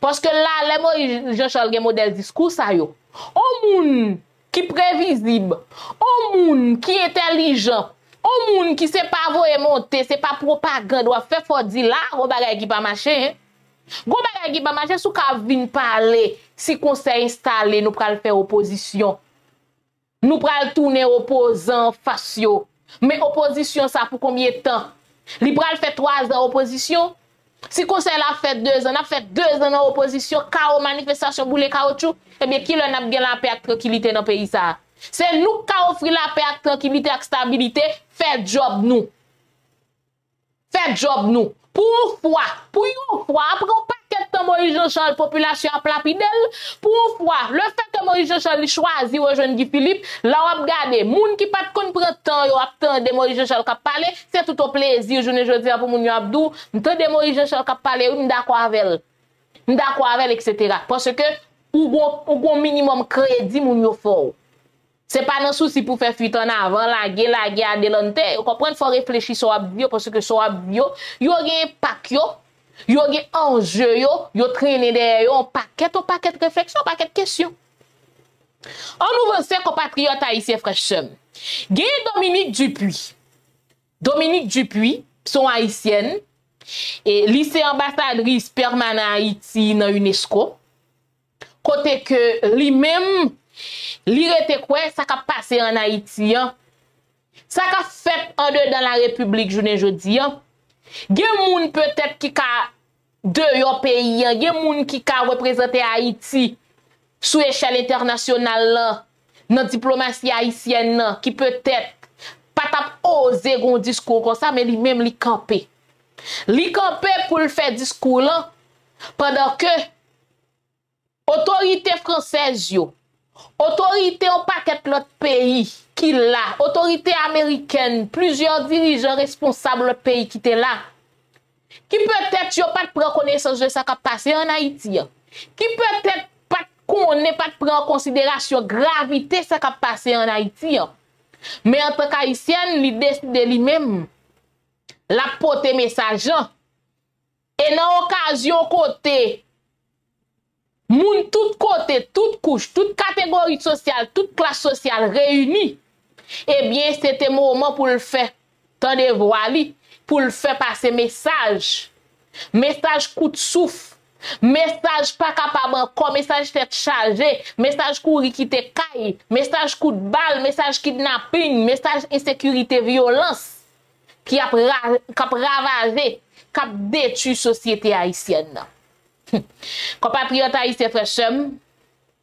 parce que là les Moïse Jean-Charles gen modèle discours ça yo on moun qui prévisible on moun qui intelligent on moun qui c'est pas voyer monter c'est pas propagande doit faire faut dire là on bagaille qui pas marcher hein. Go bagay qui ba marcher sou ka vinn parler si conseil installé nous pral faire opposition. Nous pral tourner opposant facio. Mais opposition ça pour combien de temps? Li pral faire trois ans opposition. Si conseil a fait deux ans, a fait deux ans en opposition, ka manifestation boule caoutchouc, eh bien qui l'on a bien la paix et tranquillité dans pays ça. C'est nous ka offrir la paix et tranquillité et stabilité, fait job nous. Fait job nous. Pour une fois, pour une fois, après un paquet de temps, Maurice Jean-Charles, la population a plapidel, pour une fois, le fait que Maurice Jean-Charles choisit ou jeune Guy Philippe, là, on a regardé, moun qui pas de compte prend temps, yo attendent Maurice Jean-Charles qui a parlé, c'est tout au plaisir, je ne veux dire pour moun yo Abdou, m'tende Maurice Jean-Charles qui a parlé, ou m'dakwa avec, m'dakwa avec, et cetera. Parce que, ou bon, ou bon minimum crédit, moun yo fort. C'est pas un souci pour faire fuite en avant, la guerre, la guerre, adelante. Vous comprenez, faut réfléchir sur Abio, parce que sur Abio, il y a un paquet, il y a un enjeu, il y a traîné derrière un paquet, un paquet de réflexion, un paquet de questions. En nous voici, compatriotes haïtiens, frères chum. Il y a Dominique Dupuis. Dominique Dupuis, son haïtienne, et lycée ambassadrice permanente à Haïti dans UNESCO. Côté que lui-même, l'irrité quoi, ça qu'a passé en Haïti, ça qu'a fait en dedans la République journée jodi. Gen moun peut-être qui ka de yon pays, gen moun qui ka représenter Haïti sous échelle internationale dans diplomatie haïtienne qui peut-être pas tap oser gon discours comme ça mais lui même li camper. Li camper pour le faire discours là pendant que autorité française yo autorité au paquet de l'autre pays qui là, autorité américaine, plusieurs dirigeants responsables de pays qui étaient là, qui peut-être n'ont pas de prendre connaissance de ce qui a passé en Haïti, qui peut-être pas connaît pas de prendre en considération gravité de ce qui a passé en Haïti, mais en tant qu'haïtienne, il décide lui-même la pote message. Et dans l'occasion côté, moun tout côté, toute couche, toute catégorie sociale, toute classe sociale réunie, eh bien, c'était moment pour le faire. Tendez voili pour le faire passer message. Message coup de souffle. Message pas capable comme message tête chargée, message courri qui te caille, message coup de balle, message kidnapping, message insécurité, violence qui a ravagé, qui a détruit société haïtienne. Compatriotes haïtiens frères chèm,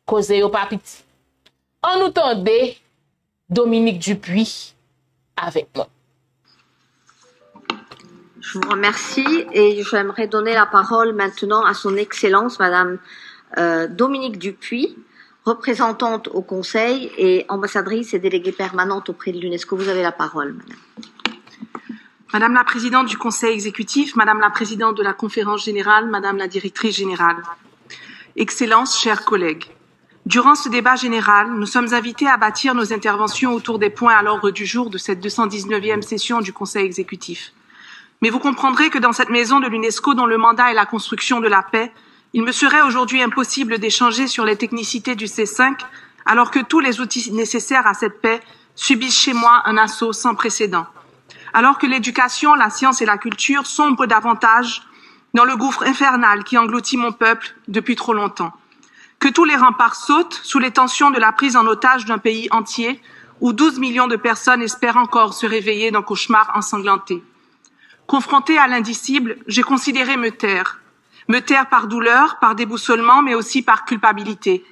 cause yo pa piti. On nous tendait Dominique Dupuis avec nous. Je vous remercie et j'aimerais donner la parole maintenant à son Excellence, Madame euh, Dominique Dupuis, représentante au Conseil et ambassadrice et déléguée permanente auprès de l'UNESCO. Vous avez la parole, Madame. Madame la Présidente du Conseil exécutif, Madame la Présidente de la Conférence générale, Madame la Directrice générale. Excellences, chers collègues, durant ce débat général, nous sommes invités à bâtir nos interventions autour des points à l'ordre du jour de cette deux cent dix-neuvième session du Conseil exécutif. Mais vous comprendrez que dans cette maison de l'UNESCO, dont le mandat est la construction de la paix, il me serait aujourd'hui impossible d'échanger sur les technicités du C cinq, alors que tous les outils nécessaires à cette paix subissent chez moi un assaut sans précédent. Alors que l'éducation, la science et la culture sombrent davantage dans le gouffre infernal qui engloutit mon peuple depuis trop longtemps. Que tous les remparts sautent sous les tensions de la prise en otage d'un pays entier, où douze millions de personnes espèrent encore se réveiller d'un cauchemar ensanglanté. Confrontée à l'indicible, j'ai considéré me taire. Me taire par douleur, par déboussolement, mais aussi par culpabilité.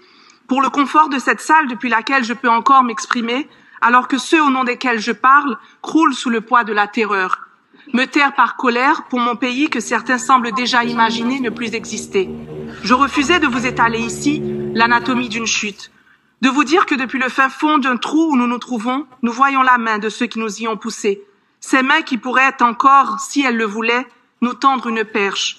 Pour le confort de cette salle depuis laquelle je peux encore m'exprimer, alors que ceux au nom desquels je parle croulent sous le poids de la terreur. Me taire par colère pour mon pays que certains semblent déjà imaginer ne plus exister. Je refusais de vous étaler ici l'anatomie d'une chute. De vous dire que depuis le fin fond d'un trou où nous nous trouvons, nous voyons la main de ceux qui nous y ont poussés. Ces mains qui pourraient encore, si elles le voulaient, nous tendre une perche.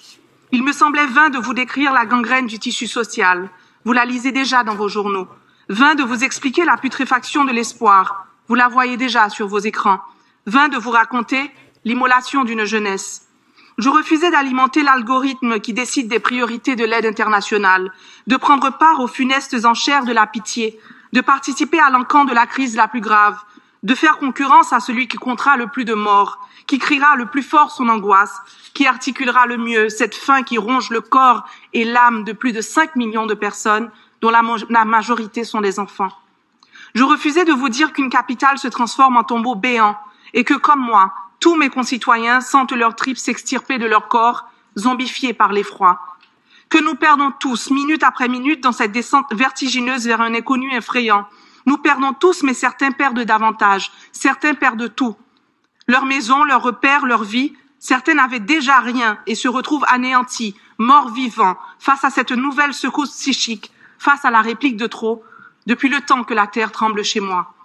Il me semblait vain de vous décrire la gangrène du tissu social. Vous la lisez déjà dans vos journaux. Vain de vous expliquer la putréfaction de l'espoir. Vous la voyez déjà sur vos écrans. Vain de vous raconter l'immolation d'une jeunesse. Je refusais d'alimenter l'algorithme qui décide des priorités de l'aide internationale, de prendre part aux funestes enchères de la pitié, de participer à l'encan de la crise la plus grave, de faire concurrence à celui qui comptera le plus de morts, qui criera le plus fort son angoisse, qui articulera le mieux cette faim qui ronge le corps et l'âme de plus de cinq millions de personnes, dont la, la majorité sont des enfants. Je refusais de vous dire qu'une capitale se transforme en tombeau béant et que, comme moi, tous mes concitoyens sentent leurs tripes s'extirper de leur corps, zombifiés par l'effroi. Que nous perdons tous, minute après minute, dans cette descente vertigineuse vers un inconnu effrayant. Nous perdons tous, mais certains perdent davantage. Certains perdent tout. Leur maison, leurs repères, leur vie. Certains n'avaient déjà rien et se retrouvent anéantis, morts vivants, face à cette nouvelle secousse psychique, face à la réplique de trop, depuis le temps que la terre tremble chez moi.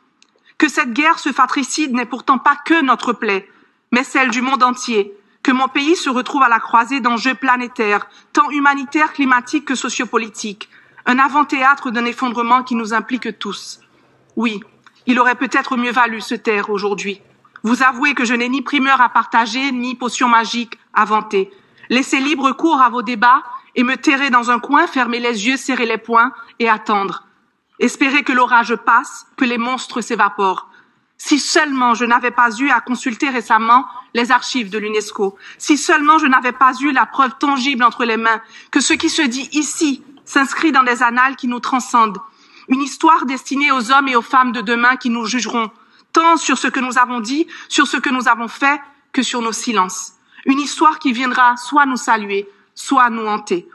Que cette guerre, ce fratricide, n'est pourtant pas que notre plaie, mais celle du monde entier. Que mon pays se retrouve à la croisée d'enjeux planétaires, tant humanitaires, climatiques que sociopolitiques. Un avant-théâtre d'un effondrement qui nous implique tous. Oui, il aurait peut-être mieux valu se taire aujourd'hui. Vous avouez que je n'ai ni primeur à partager, ni potion magique à vanter. Laissez libre cours à vos débats et me terrer dans un coin, fermer les yeux, serrer les poings et attendre. Espérer que l'orage passe, que les monstres s'évaporent. Si seulement je n'avais pas eu à consulter récemment les archives de l'UNESCO, si seulement je n'avais pas eu la preuve tangible entre les mains que ce qui se dit ici s'inscrit dans des annales qui nous transcendent, une histoire destinée aux hommes et aux femmes de demain qui nous jugeront, tant sur ce que nous avons dit, sur ce que nous avons fait, que sur nos silences. Une histoire qui viendra soit nous saluer, soit nous hanter.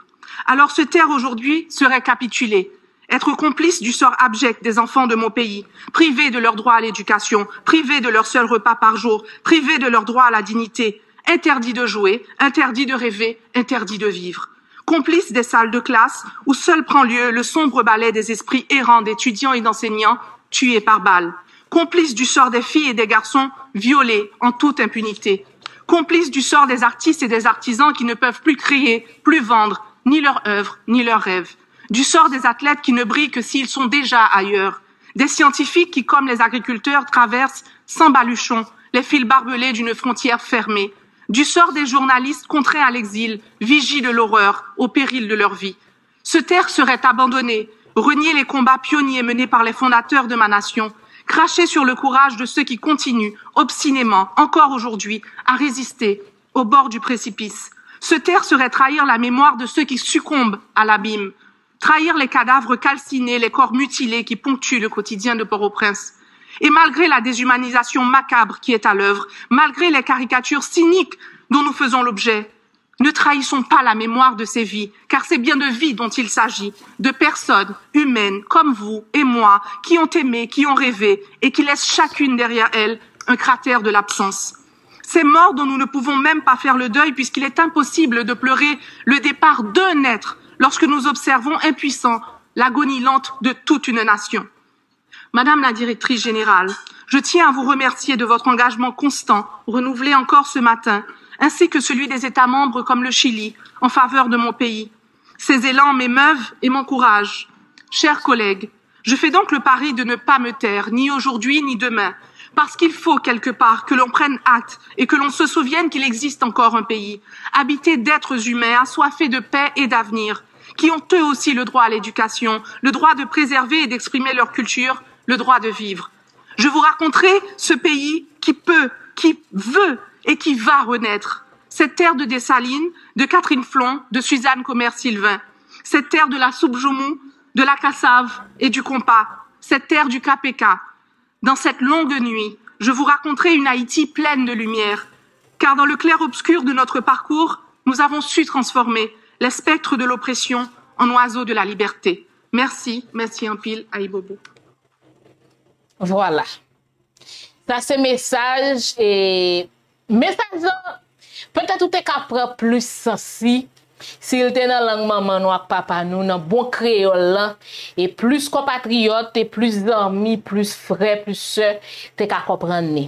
Alors se taire aujourd'hui serait capituler, être complice du sort abject des enfants de mon pays, privés de leur droit à l'éducation, privés de leur seul repas par jour, privés de leur droit à la dignité, interdits de jouer, interdits de rêver, interdits de vivre. Complice des salles de classe où seul prend lieu le sombre ballet des esprits errants d'étudiants et d'enseignants tués par balles. Complice du sort des filles et des garçons violés en toute impunité. Complice du sort des artistes et des artisans qui ne peuvent plus créer, plus vendre, ni leur œuvre, ni leurs rêves. Du sort des athlètes qui ne brillent que s'ils sont déjà ailleurs. Des scientifiques qui, comme les agriculteurs, traversent sans baluchon les fils barbelés d'une frontière fermée. du sort des journalistes contraints à l'exil, vigies de l'horreur, au péril de leur vie. Se taire serait abandonner, renier les combats pionniers menés par les fondateurs de ma nation, cracher sur le courage de ceux qui continuent, obstinément, encore aujourd'hui, à résister au bord du précipice. Se taire serait trahir la mémoire de ceux qui succombent à l'abîme, trahir les cadavres calcinés, les corps mutilés qui ponctuent le quotidien de Port-au-Prince. Et malgré la déshumanisation macabre qui est à l'œuvre, malgré les caricatures cyniques dont nous faisons l'objet, ne trahissons pas la mémoire de ces vies, car c'est bien de vies dont il s'agit, de personnes humaines comme vous et moi, qui ont aimé, qui ont rêvé, et qui laissent chacune derrière elles un cratère de l'absence. Ces morts dont nous ne pouvons même pas faire le deuil, puisqu'il est impossible de pleurer le départ d'un être lorsque nous observons impuissants l'agonie lente de toute une nation. Madame la directrice générale, je tiens à vous remercier de votre engagement constant, renouvelé encore ce matin, ainsi que celui des États membres comme le Chili, en faveur de mon pays. Ces élans m'émeuvent et m'encouragent. Chers collègues, je fais donc le pari de ne pas me taire, ni aujourd'hui ni demain, parce qu'il faut quelque part que l'on prenne acte et que l'on se souvienne qu'il existe encore un pays, habité d'êtres humains assoiffés de paix et d'avenir, qui ont eux aussi le droit à l'éducation, le droit de préserver et d'exprimer leur culture, le droit de vivre. Je vous raconterai ce pays qui peut, qui veut et qui va renaître. Cette terre de Dessalines, de Catherine Flon, de Suzanne Commerce-Sylvain. Cette terre de la soupe Joumou, de la cassave et du compas. Cette terre du K P K. Dans cette longue nuit, je vous raconterai une Haïti pleine de lumière, car dans le clair-obscur de notre parcours, nous avons su transformer les spectres de l'oppression en oiseaux de la liberté. Merci, merci en pile, Aïbobo. Voilà. Ça, c'est message et message, peut-être tout est capable plus sensible. S'il était dans la langue maman, nous, papa, nous, dans bon créole, là, et plus compatriotes, et plus amis, plus frères, plus sœurs, t'es qu'à comprendre.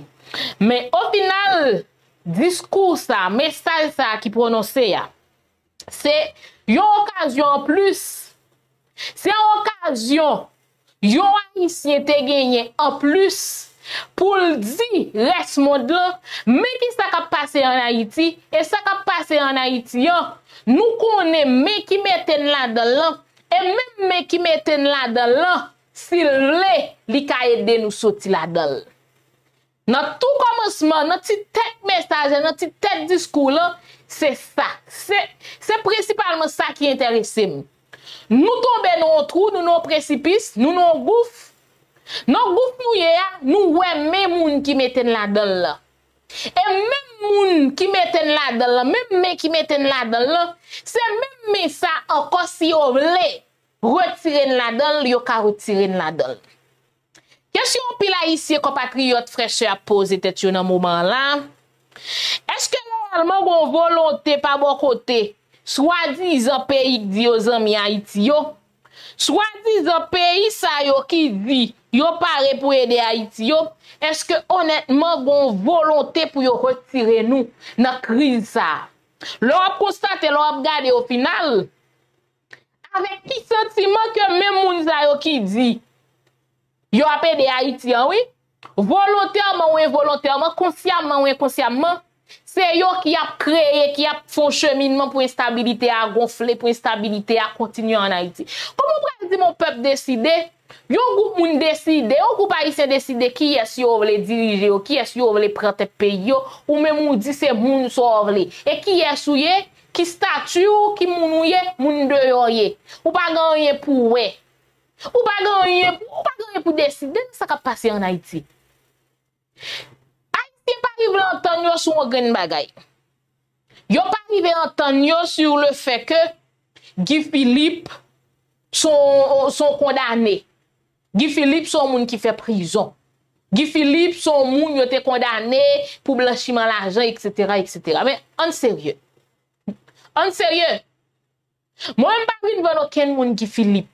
Mais au final, discours, ça, message, ça, qui prononcé, c'est une occasion en plus. C'est une occasion, yon haïtien te gagné en plus pour le dire, reste monde là, mais qui ça qui passé en Haïti, et ça qui passé en Haïti, nous connaissons, mais qui mettez là dans là, et même mais qui mettez là dans là, s'il voulait, li ka aider nous sortir là dedans. Dans tout commencement, dans petit tête message, dans petit tête discours là, c'est ça. C'est principalement ça qui intéresse moi. Nous tombons dans un trou, nous nos précipices, nous nos gouffres. Nos gouffres nous yé, nous ouais même moun qui metten là-dedans là. Et même moun qui metten là-dedans là, même mais qui metten là-dedans là, c'est même mais ça encore si on voulait retirer là-dedans, yo ka retirer là-dedans. Question pile haïtien compatriote fraîcheur à poser tête dans moment là. Est-ce que réellement gon volonté par bon côté? Soit disant pays qui aux amis Haïti yo, soit disant pays ça yo qui dit yo paré pour aider Haïti yo, est-ce que honnêtement gon volonté pour yo retirer nous dans crise ça? L'on constate l'on regarder au final avec qui sentiment que même moun ça yo qui dit yo a aider Haïti oui, volontairement ou involontairement, consciemment ou inconsciemment. C'est yo qui a créé, qui a fait un cheminement pour instabilité à gonfler, pour instabilité à continuer en Haïti. Comment dire mon peuple décide, yo groupe moun décide, yo groupe haïtien décide qui est-ce yo vle diriger, qui est-ce yo vle prendre pays ou même on dit c'est moun so vle. Et qui est-ce yé, qui statue qui moun yé, moun de yo yé. Ou pas gagner pour ouais. Ou pas gagner, ou pas gagner pour décider ça qui passer en Haïti. Yo pa arrive entendre yo sur un grand bagay. Yo pa arrive entendre yo sur le fait que Guy Philippe sont sont condamnés. Guy Philippe sont moun qui fait prison. Guy Philippe sont moun yo té condamné pour blanchiment d'argent et cetera et cetera. Mais en sérieux. En sérieux. Moi même pas vinn voir aucun moun Guy Philippe.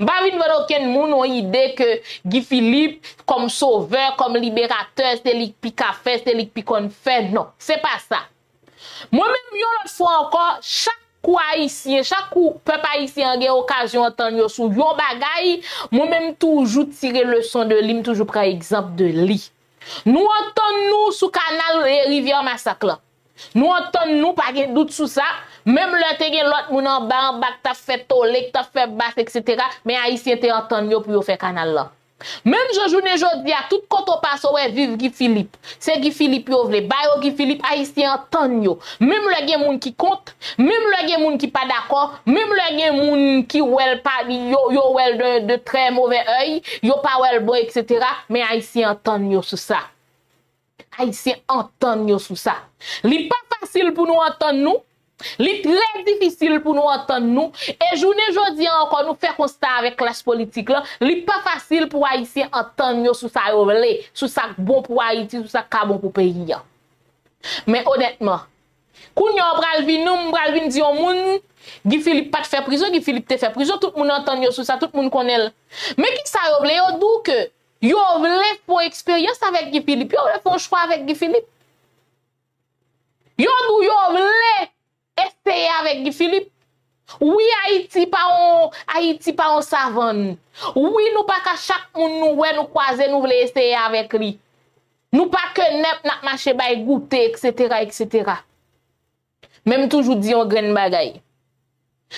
Bah vinn voir aucun moun on idée que Guy Philippe comme sauveur, comme libérateur, c'est lui qui a fait, c'est lui qui a fait. Non, c'est pas ça. Moi-même yon l'autre fois encore, chaque coup haïtien, chaque coup peuple haïtien a occasion d'entendre yo sou yon bagay, moi-même toujours tirer leçon de lui, toujours prendre exemple de lui. Nous entendons nous sous canal Rivière Massacre. Nous entendons, nous pas de doute sur ça. Même le te gen l'autre moun en bas en bas t'a fait tolé, t'a fait basse, et cetera. Mais haïtien te entend yo pour faire canal là. Même je journée jodi a tout côté passe ouais vive Guy Philippe. C'est Guy Philippe yo vle ba yo Guy Philippe haïtien entend yo. Même le gen moun qui compte, même le gen moun qui pas d'accord, même le gen moun qui wel pas yo yo wel de, de très mauvais œil, yo pas wel bon, et cetera. Mais haïtien entend yo sur ça. Haïtien entend yo sur ça. Li pas facile pour nous entendre nous. C'est très difficile pour nous entendre nous. Et journée aujourd'hui encore nous faire constat avec classe politique là, n'est pas facile pour haïtien entendre nous sur ça sur ça bon pour Haïti, sur ça ka bon pour pays. Mais honnêtement, koun yo pral vin nous pral vin di yon moun Guy Philippe pas fait prison, Guy Philippe te fait prison, tout le monde entend yo sur ça, tout le monde connaît. Mais qui ça yo vle yo dou que yo vle pour expérience avec Guy Philippe, yo vle pour choix avec Guy Philippe. Yo dou yo vle essayer avec Guy Philippe. Oui, Haïti pas on Haïti pas on savane. Oui, nous pas qu'à chaque monde nous ouais nous croiser nous voulons essayer avec lui. Nous pas que nep n'a marché bay goûter et cetera et cetera. Même toujours dit on graine bagaille.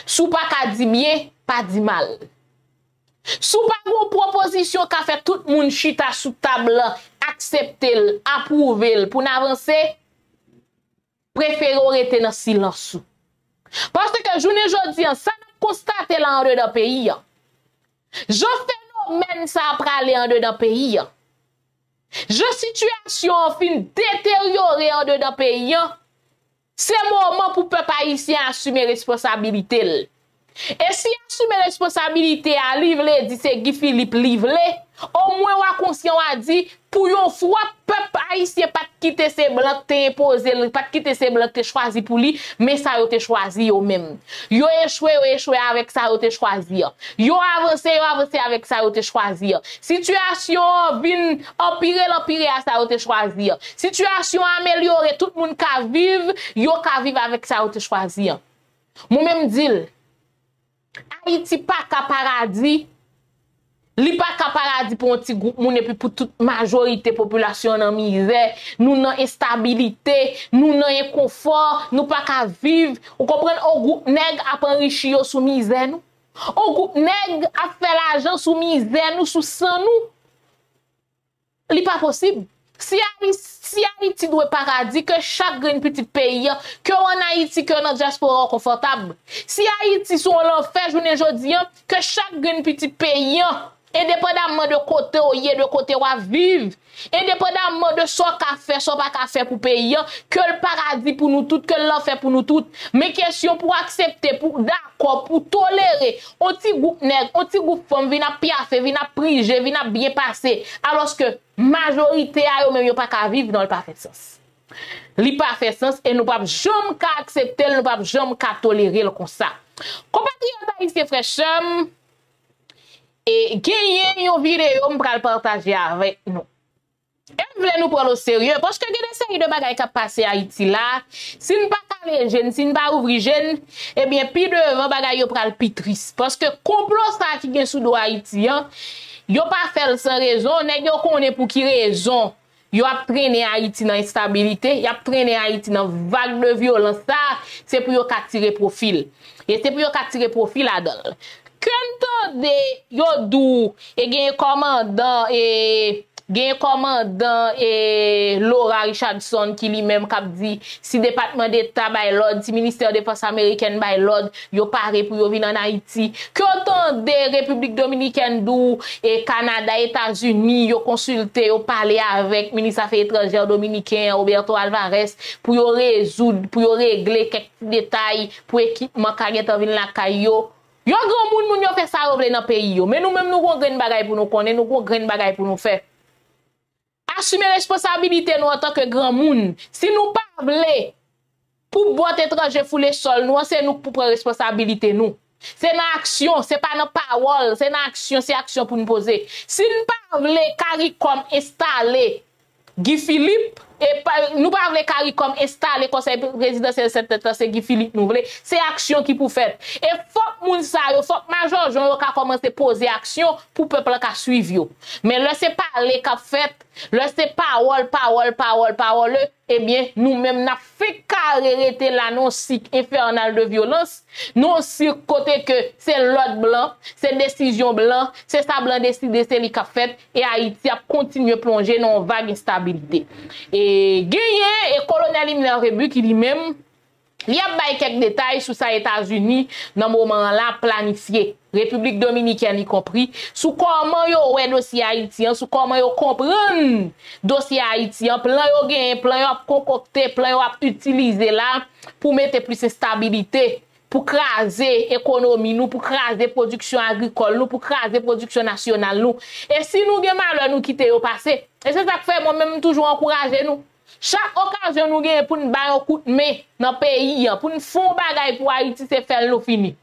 Sou pas qu'à dit bien, pas dit mal. Sou pas une proposition qu'a fait tout monde chita sous table, accepter, approuver pour n'avancer. Préférez rester dans silence. Parce que journée aujourd'hui, ça nous constate là en dedans pays. Je phénomène ça praler en dedans pays. Je situation fin détériorée en dedans pays. C'est moment pour peuple haïtien assumer responsabilité. Et si assumer responsabilité à livrer dit c'est Guy Philippe livrer, au moins on conscient a dit pour une fois peuple haïtien pas quitter ses blancs te imposer, pas quitter ses blancs te choisi pour lui, mais ça yo te choisi yo même. Yo échoué, yo échoué avec ça yo te choisi. Yo avancé, yo avancé avec ça yo te choisi. Situation vin empirer, l'empirer à ça yo te choisi. Situation améliorer, tout le monde ka vivre, yo ka vivre avec ça yo te choisi. Moi même dit Haïti pas qu'à paradis, li pas qu'à paradis pour un petit groupe, moun et puis pour toute majorité population en misère, nous n'en instabilité, nous n'en inconfort, nous pas qu'à vivre. Vous comprenez, un groupe nèg a enrichi yo sous misère nous, un groupe nèg a fait l'argent sous misère nous, sous sang nous, li pas possible. Si Haïti, si Haïti doit paradis, que chaque petit pays, que en Haïti, que dans la diaspora confortable. Si Haïti sont l'enfer, je ne dis pas que chaque petit pays, indépendamment de côté où il est, de côté où il vit, indépendamment de ce qu'a fait, ce qu'a fait pour pays, que le paradis pour nous toutes, que l'enfer pour nous toutes. Mais question pour accepter, pour d'accord, pour tolérer, on petit groupe nèg, on petit groupe femme, vient à piaffer, vient à priger, vient à bien passer, alors que majorité a yo même yo pas qu'à vivre dans le parfait sens. Li pas fait sens et nous pas jamais qu'à accepter, nous pas jamais qu'à tolérer le comme ça. Compatriotes haïtiens frères, et gagner une vidéo pour le partager avec nous. Et voulez nous prendre au sérieux parce que il y a des séries de bagages qui ont passé à Haïti là. Si nous ne pas caler jeunes, si nous ne pas ouvrir jeunes, eh bien, puis devant bagages pour le pitris. Parce que complot ça qui est sous dos haïtien, yo pas fait sans raison, nèg yo connaît pour qui raison. Yo a traîné Haïti dans instabilité, yo a traîné Haïti dans vague de violence ça, c'est pour yo ka tirer profil. Et c'est pour yo ka tirer profil là-dedans. Quand de Yodou et gagne commandant et gagne commandant et Laura Richardson qui lui-même cap dit si département d'état by l'ordre, si ministère de défense américaine by l'ordre, yo paré pour yo venir en Haïti. Quand de République Dominicaine dou et Canada, États-Unis, yo consulté, yo parlé avec ministre affaires étrangères dominicain Roberto Alvarez pour yo résoudre, pour yo régler quelques détails pour équipement kagèt en venir la kayo. Yo grand moun moun yo fait ça yo vle dans pays yo, mais nous même nous gon grain bagay pour nous connait, nous gon grain bagay pour nous faire. Assumer responsabilité nous en tant que grand moun. Si nous pas vle pour bon étranger fouler sol, nous c'est nous pour prendre responsabilité nous. C'est dans action, c'est pas dans parole, c'est dans action, c'est action pour nous poser. Si nous pas vle Caricom installer Guy Philippe Et nous pas voulons Caricom installer conseil présidentiel cette c'est Guy Philippe nous voulons c'est action qui pour faire et faut moun ça yo faut major Jean ka commencer poser action pour peuple ka suivre mais là c'est parler qu'a fait là c'est parole parole parole parole et bien nous même n'a fait arrêter l'annonce infernale de violence non sur côté que c'est l'ordre blanc c'est décision blanc c'est ça blanc décider c'est lui qu'a fait et Haïti a continué plonger dans une vague instabilité et gagné et colonel Imler Rebu qui lui-même il y a quelques détails sur ça États-Unis dans moment là planifié République Dominicaine y compris sous comment yo ouais dossier haïtien sous comment yo comprendre dossier haïtien plan yo gain plan yo concocter plan yo utiliser là pour mettre plus de stabilité pour craser économie nous pour craser production agricole nous pour craser production nationale nous et si nous gain malheur nous quitter au passé et c'est ça que fait moi même toujours encourager nous. Chaque occasion nous gagne pour nous bailler un coup de main dans le pays, pour nous faire bagay pour Haïti, c'est faire nous fini.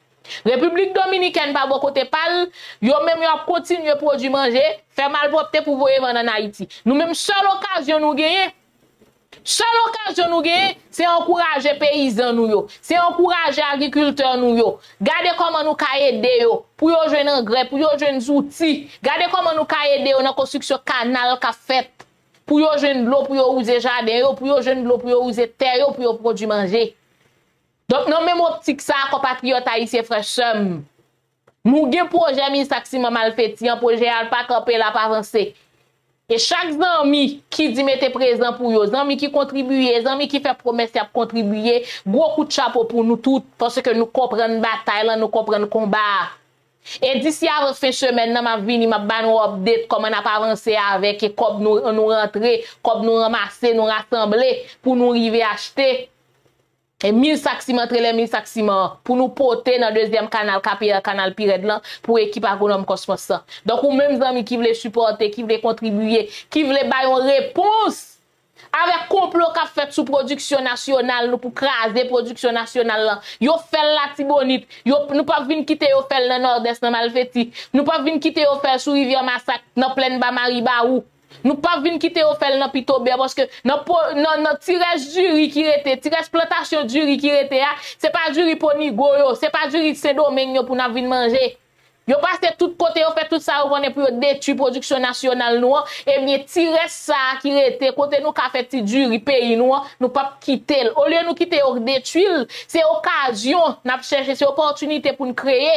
République Dominicaine, par bon côté pal, yo même yo continue à produire manger, faire mal propre pour vous vendre en Haïti. Nous même seule occasion nous gagne, seule occasion nous gagne, c'est encourager paysans nous yo, c'est encourager agriculteurs nous yo. Regardez comment nous ka aider yo, pour yo joindre engrais, pour yo joindre outils. Regardez comment nous ka aider yo dans construction canal ka fait. Pour yo jeune l'eau, pour yo user jardin yo, pour yo jeune l'eau, pour yo user terre yo, pour yo produire manger. Donc non même optique ça compatriote haïtien frère somme. Nous gen projet Misaxima malfaitant, projet al pas camper là pas avancer. Et chaque ami qui dit mettez présent pour yo, ami qui contribue, ami qui fait promesse y a contribuer, gros coup de chapeau pour nous toutes parce que nous comprenons bataille, nous comprenons combat. Et d'ici à fin semaine, nan m'a vini m'a ban nou update comment on a avancé avec et comme nous nous rentrer, comme nous ramasser, nous rassembler pour nous arriver acheter et mille saximents entre les mille saximents pour nous porter dans deuxième canal Capilla canal Pirate là pour équipe agronome Cosmos ça. Donc ou même amis qui veulent supporter, qui veulent contribuer, qui veulent bailler une réponse avec complot qu'a fait sous production nationale nous pour craser production nationale là yo fait la Tibonite yo nous pas venir quitter yo fait dans nord-est dans Malfeti nous pas venir quitter yo fait sous rivière Massacre dans pleine Bamariba ou nous pas venir quitter yo fait dans Pitobe parce que dans dans tirage du riz qui était tirage plantation du riz qui était c'est pas du riz pour Nigo yo c'est pas du riz Saint-Domingue pour n'a venir manger. Yo passe tout côté, yo fait tout ça, on est pour détruire production nationale noire, et bien tirer ça qui était côté nous qu'a fait du pays noir, nous pas quitter. Au lieu nous quitter, on détruire, c'est occasion, n'a chercher c'est opportunité pour nous créer,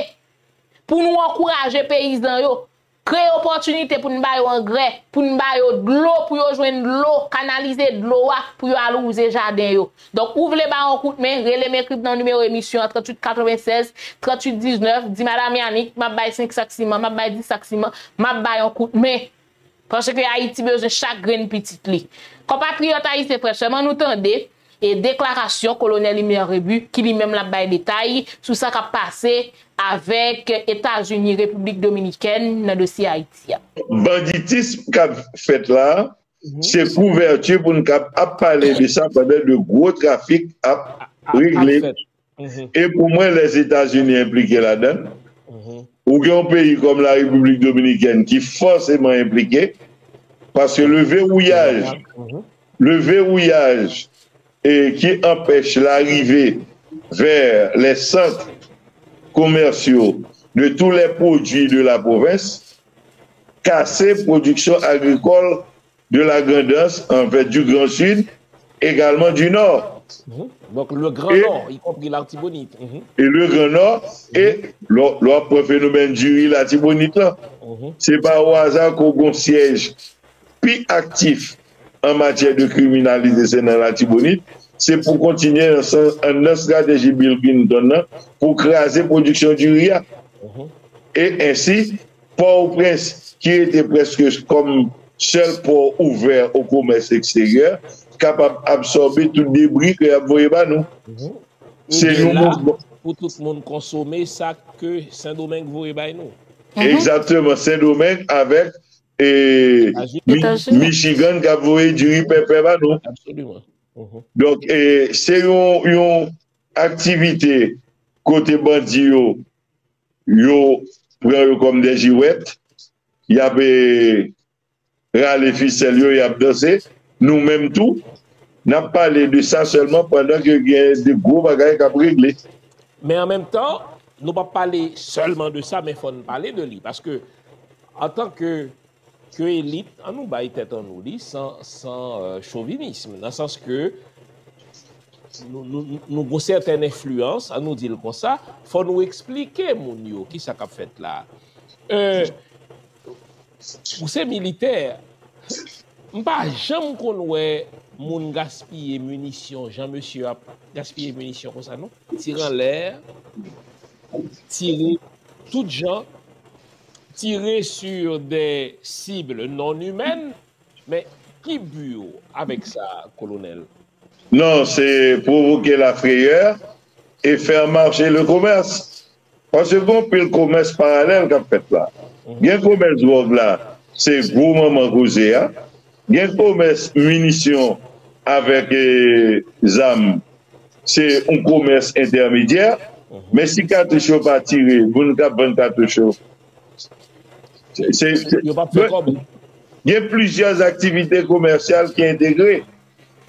pour nous encourager paysans yo, créer opportunité pour nous bailler engrais, pour nous bailler de l'eau, pour nous joindre de l'eau, canaliser de l'eau pour nous aller user jardin yo. Donc ouvrez ba un coup de main, relez mes clips dans numéro émission trente-huit quatre-vingt-seize trente-huit dix-neuf, dit madame Yannick, m'a baille cinq saximents, m'a baille dix saximents, m'a baille un coup de main parce que Haïti besoin chaque grain petite li. Compatriote haïtien frèchement nous tendez et déclaration colonel Lumière Rebu qui lui-même la baille détail sur ça qui a passé avec États-Unis, République Dominicaine, dans le dossier Haïti. Banditisme qu'a fait là, mm-hmm. C'est couverture pour nous parler de ça pendant de gros trafic à régler. Mm-hmm. Et pour moi, les États-Unis impliqués là-dedans, mm-hmm. Ou bien un pays comme la République Dominicaine qui est forcément impliqué, parce que le verrouillage, mm-hmm. le verrouillage et qui empêche l'arrivée vers les centres commerciaux de tous les produits de la province, casser production agricole de la Grandance, en fait du Grand Sud, également du Nord. Mmh. Donc le Grand et, Nord, y compris l'Artibonite. Mmh. Et le Grand Nord, mmh. Et l'autre phénomène du l'Artibonite là, mmh. C'est pas au hasard qu'on siège plus actif en matière de criminalité, c'est dans l'Artibonite. C'est pour continuer notre stratégie Bill Clinton pour craser la production du riz. Mm-hmm. Et ainsi, Port-au-Prince, qui était presque comme seul port ouvert au commerce extérieur, capable d'absorber tout débris que vous voyez pas nous. Mm-hmm. C'est nous là, pour tout le monde consommer ça que Saint-Domingue vous voyez pas nous. Mm-hmm. Exactement, Saint-Domingue avec et, Mi Michigan qui a voué du riz pépé pas nous. Absolument. Donc, eh, c'est une activité côté bandit, yo prend comme des girouettes, y a râle les ficelles, y a dansé, nous-mêmes tout, n'a parlé de ça seulement pendant que il y a des gros bagages à régler. Mais en même temps, nous ne pouvons pas parler seulement de ça, mais il faut nous parler de lui. Parce que, en tant que, que élite, on nous bat tête en nous, sans, sans euh, chauvinisme, dans le sens que nous, nous, nous avons certaines influences, à nous dire comme ça, il faut nous expliquer, mon yo, qui ça qu'a fait là. Euh, pour ces militaires, je ne sais pas jamais qu'on ait mon gaspiller munitions, Jean-Monsieur a gaspillé munitions comme ça, non? Tirant l'air, tirer toutes gens, tirer sur des cibles non humaines, mais qui bureau avec ça, colonel? Non, c'est provoquer la frayeur et faire marcher le commerce. Parce que bon, puis le commerce parallèle qu'a fait là. Bien commerce là, c'est gros maman causé. Bien commerce munitions avec les armes, c'est un commerce intermédiaire. Mais si cartouche n'est pas tiré, vous ne pouvez pas cartouche. Il y a plusieurs activités commerciales qui sont intégrées.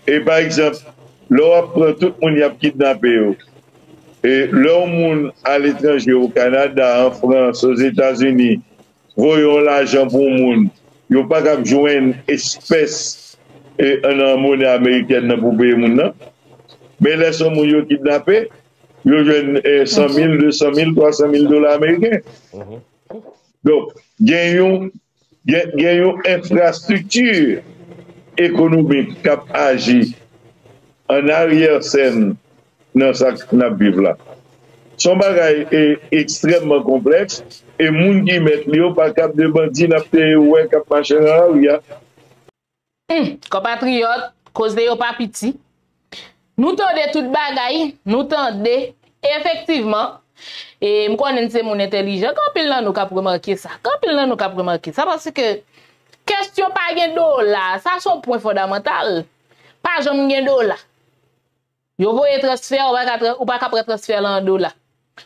Et par exemple, l'Europe prend tout le monde qui a kidnappé. Et le monde à l'étranger, au Canada, en France, aux États-Unis, voyons l'argent pour le monde. Ils n'ont pas qu'à joindre espèce et en monnaie américaine pour payer le monde. Mais les gens qui ont kidnappé, ils ont joué cent mille, deux cent mille, trois cent mille dollars américains. Donc, il y a une infrastructure économique qui agit en arrière-scène dans ce que nous vivons là. Son bagage est extrêmement complexe et les gens qui mettent les gens par cap de bandits n'ont pas eu cap machin dans la rue. Compatriotes, cause de pas petit. Nous tendez tout bagage, nous tendez effectivement. Et je connais c'est mon intelligent. Quand il nous cap remarquer ça, quand il nous cap remarquer ça parce que question pas de dollar, ça son point fondamental. Pas jamais de dollar. Yo voye transfert ou pas capable transfert en dollar.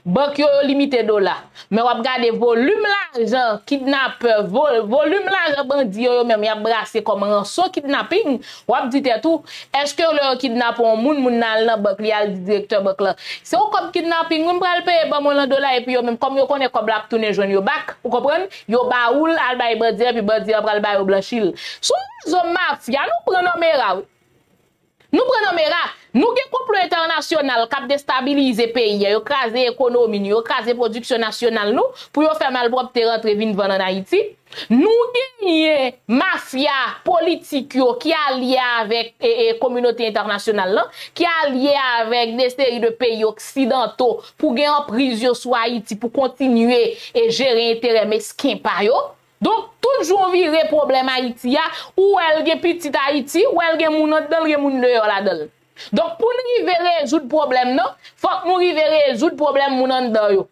Banque yo limité dollar, mais on regarde volume l'argent kidnappeur, volume l'argent bandit yo même y a brassé comme rançon kidnapping. On dit tout, est-ce que le kidnapper un moun moun nan la banque li al directeur banque là. C'est comme kidnapping, on pral payer ban mon en dollar et puis yo même comme yo connaît comme la tourner joindre yo bac, vous comprenez? Yo baoul al bay bandit puis bandit pral bay au blanchil. Sous zone mafia nous prenons mera. Nous prenons mes rats, nous avons un complot international qui a déstabilisé le pays, qui a crasé l'économie, qui a crasé la production nationale, nous, pour faire mal propre rentrer vendre en Haïti. Nous avons une mafia politique qui a lié avec la eh, eh, communauté internationale, qui a lié avec des séries de pays occidentaux pour gagner en prison sur Haïti, pour continuer et gérer l'intérêt mesquin par yo. Donc, toujours virer problème Haïti, ou elle gen petit Haïti, ou elle gen moun dans le moun dehors la dedans. Donc, pour nous river résoudre problème, non, faut que nous river résoudre problème moun en dedans yo.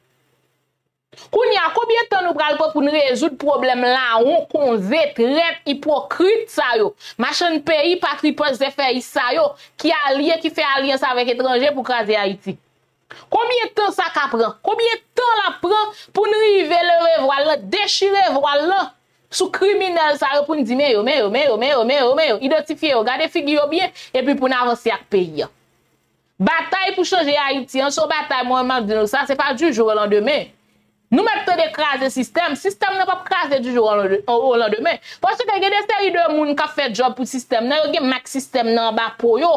Kounya, combien de temps nous pral pour nous résoudre problème là, on konze traite hypocrite ça yo. Machin pays patripos de fait ça yo, qui allié qui fait alliance avec étranger pour craser Haïti. Combien de temps ça prend? Combien de temps la prend pour nous arriver le voilà, déchirer voilà, sous criminel ça pour nous dire mais yo mais yo mais yo mais yo mais yo mais identifier, regarder figure bien et puis pour nous avancer avec pays. Bataille pour changer Haïti, en son bataille moi même dit ça c'est pas du jour au lendemain. Nous mettons des crases de système, système n'a pas craser du jour au lendemain. Parce que il y a des séries de monde qui fait job pour système, il y a max système en bas pour yo.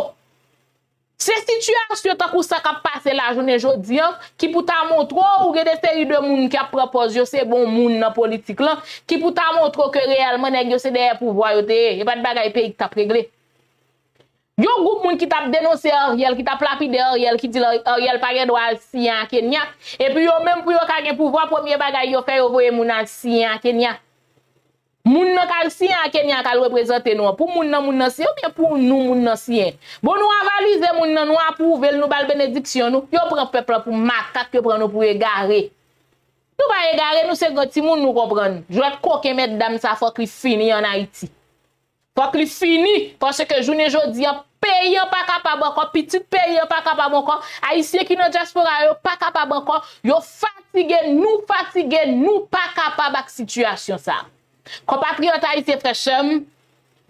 Ces situations qui ça qu'a passé la journée aujourd'hui qui pour ta montrer ou des séries de monde qui a proposé c'est bon monde dans politique là qui pour ta montrer que réellement nèg yo c'est derrière pouvoir yo té y a pas de bagaille pays qui t'a réglé. Yo groupe monde qui t'a dénoncé Ariel qui t'a lapidé Ariel qui dit Ariel pas gen droit si en Kenya et puis yo même pour yo ka gen pouvoir premier bagaille yo fait yo voyer moun si en Kenya. Moun nan kalsien a Kenya kal représenter nous pour moun nan moun nan si ou bien pour nous moun nan sien bon nous avaliser moun nan nous approuver nous bal bénédiction nous yo prend peuple pour macaque yo prend nous pour égarer nous pas égarer nous c'est goti moun nous comprendre jouer coquin mesdames ça faut qu'il fini en Haïti faut qu'il fini parce que journée jodi pays pas capable encore petit pays pas capable encore haïtien qui dans diaspora yo pas capable encore yo fatigué nous fatigué nous pas capable avec situation ça compatriotes haïtiens frères,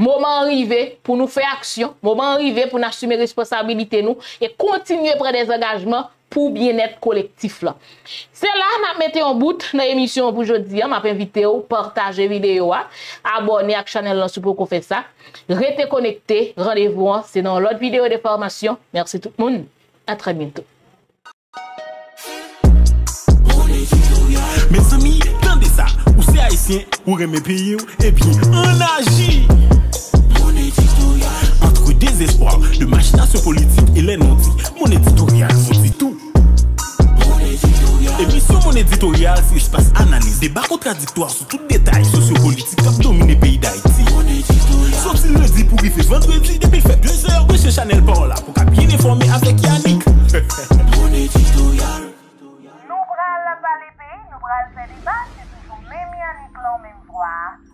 Moment arrivé pour nous faire action, moment arrivé pour nous assumer responsabilité nous et continuer prendre des engagements pour bien-être collectif là. C'est là n'a metté en bout dans émission pour aujourd'hui, m'a invité à partager vidéo, abonner à channel là pour qu'on fait ça. Restez connectés, rendez-vous c'est dans l'autre vidéo de formation. Merci tout le monde, à très bientôt. Mes amis, tendez ça, ou c'est haïtien, ou remet pays, et puis on agit. Entre désespoir, de machination politique et les non-dits, mon éditorial vous dit tout. Et puis sur mon éditorial, c'est espace analyse, débat contradictoire sur tout détail sociopolitique qui a dominé le pays d'Haïti. Sorti le lundi pour y faire vendredi, depuis fait deux heures de chez Chanel Paula, pour qu'à bien informer avec Yannick. Mon éditorial. Nous prenons la validée, nous prenons le débat, c'est toujours même Yannick, la même voix.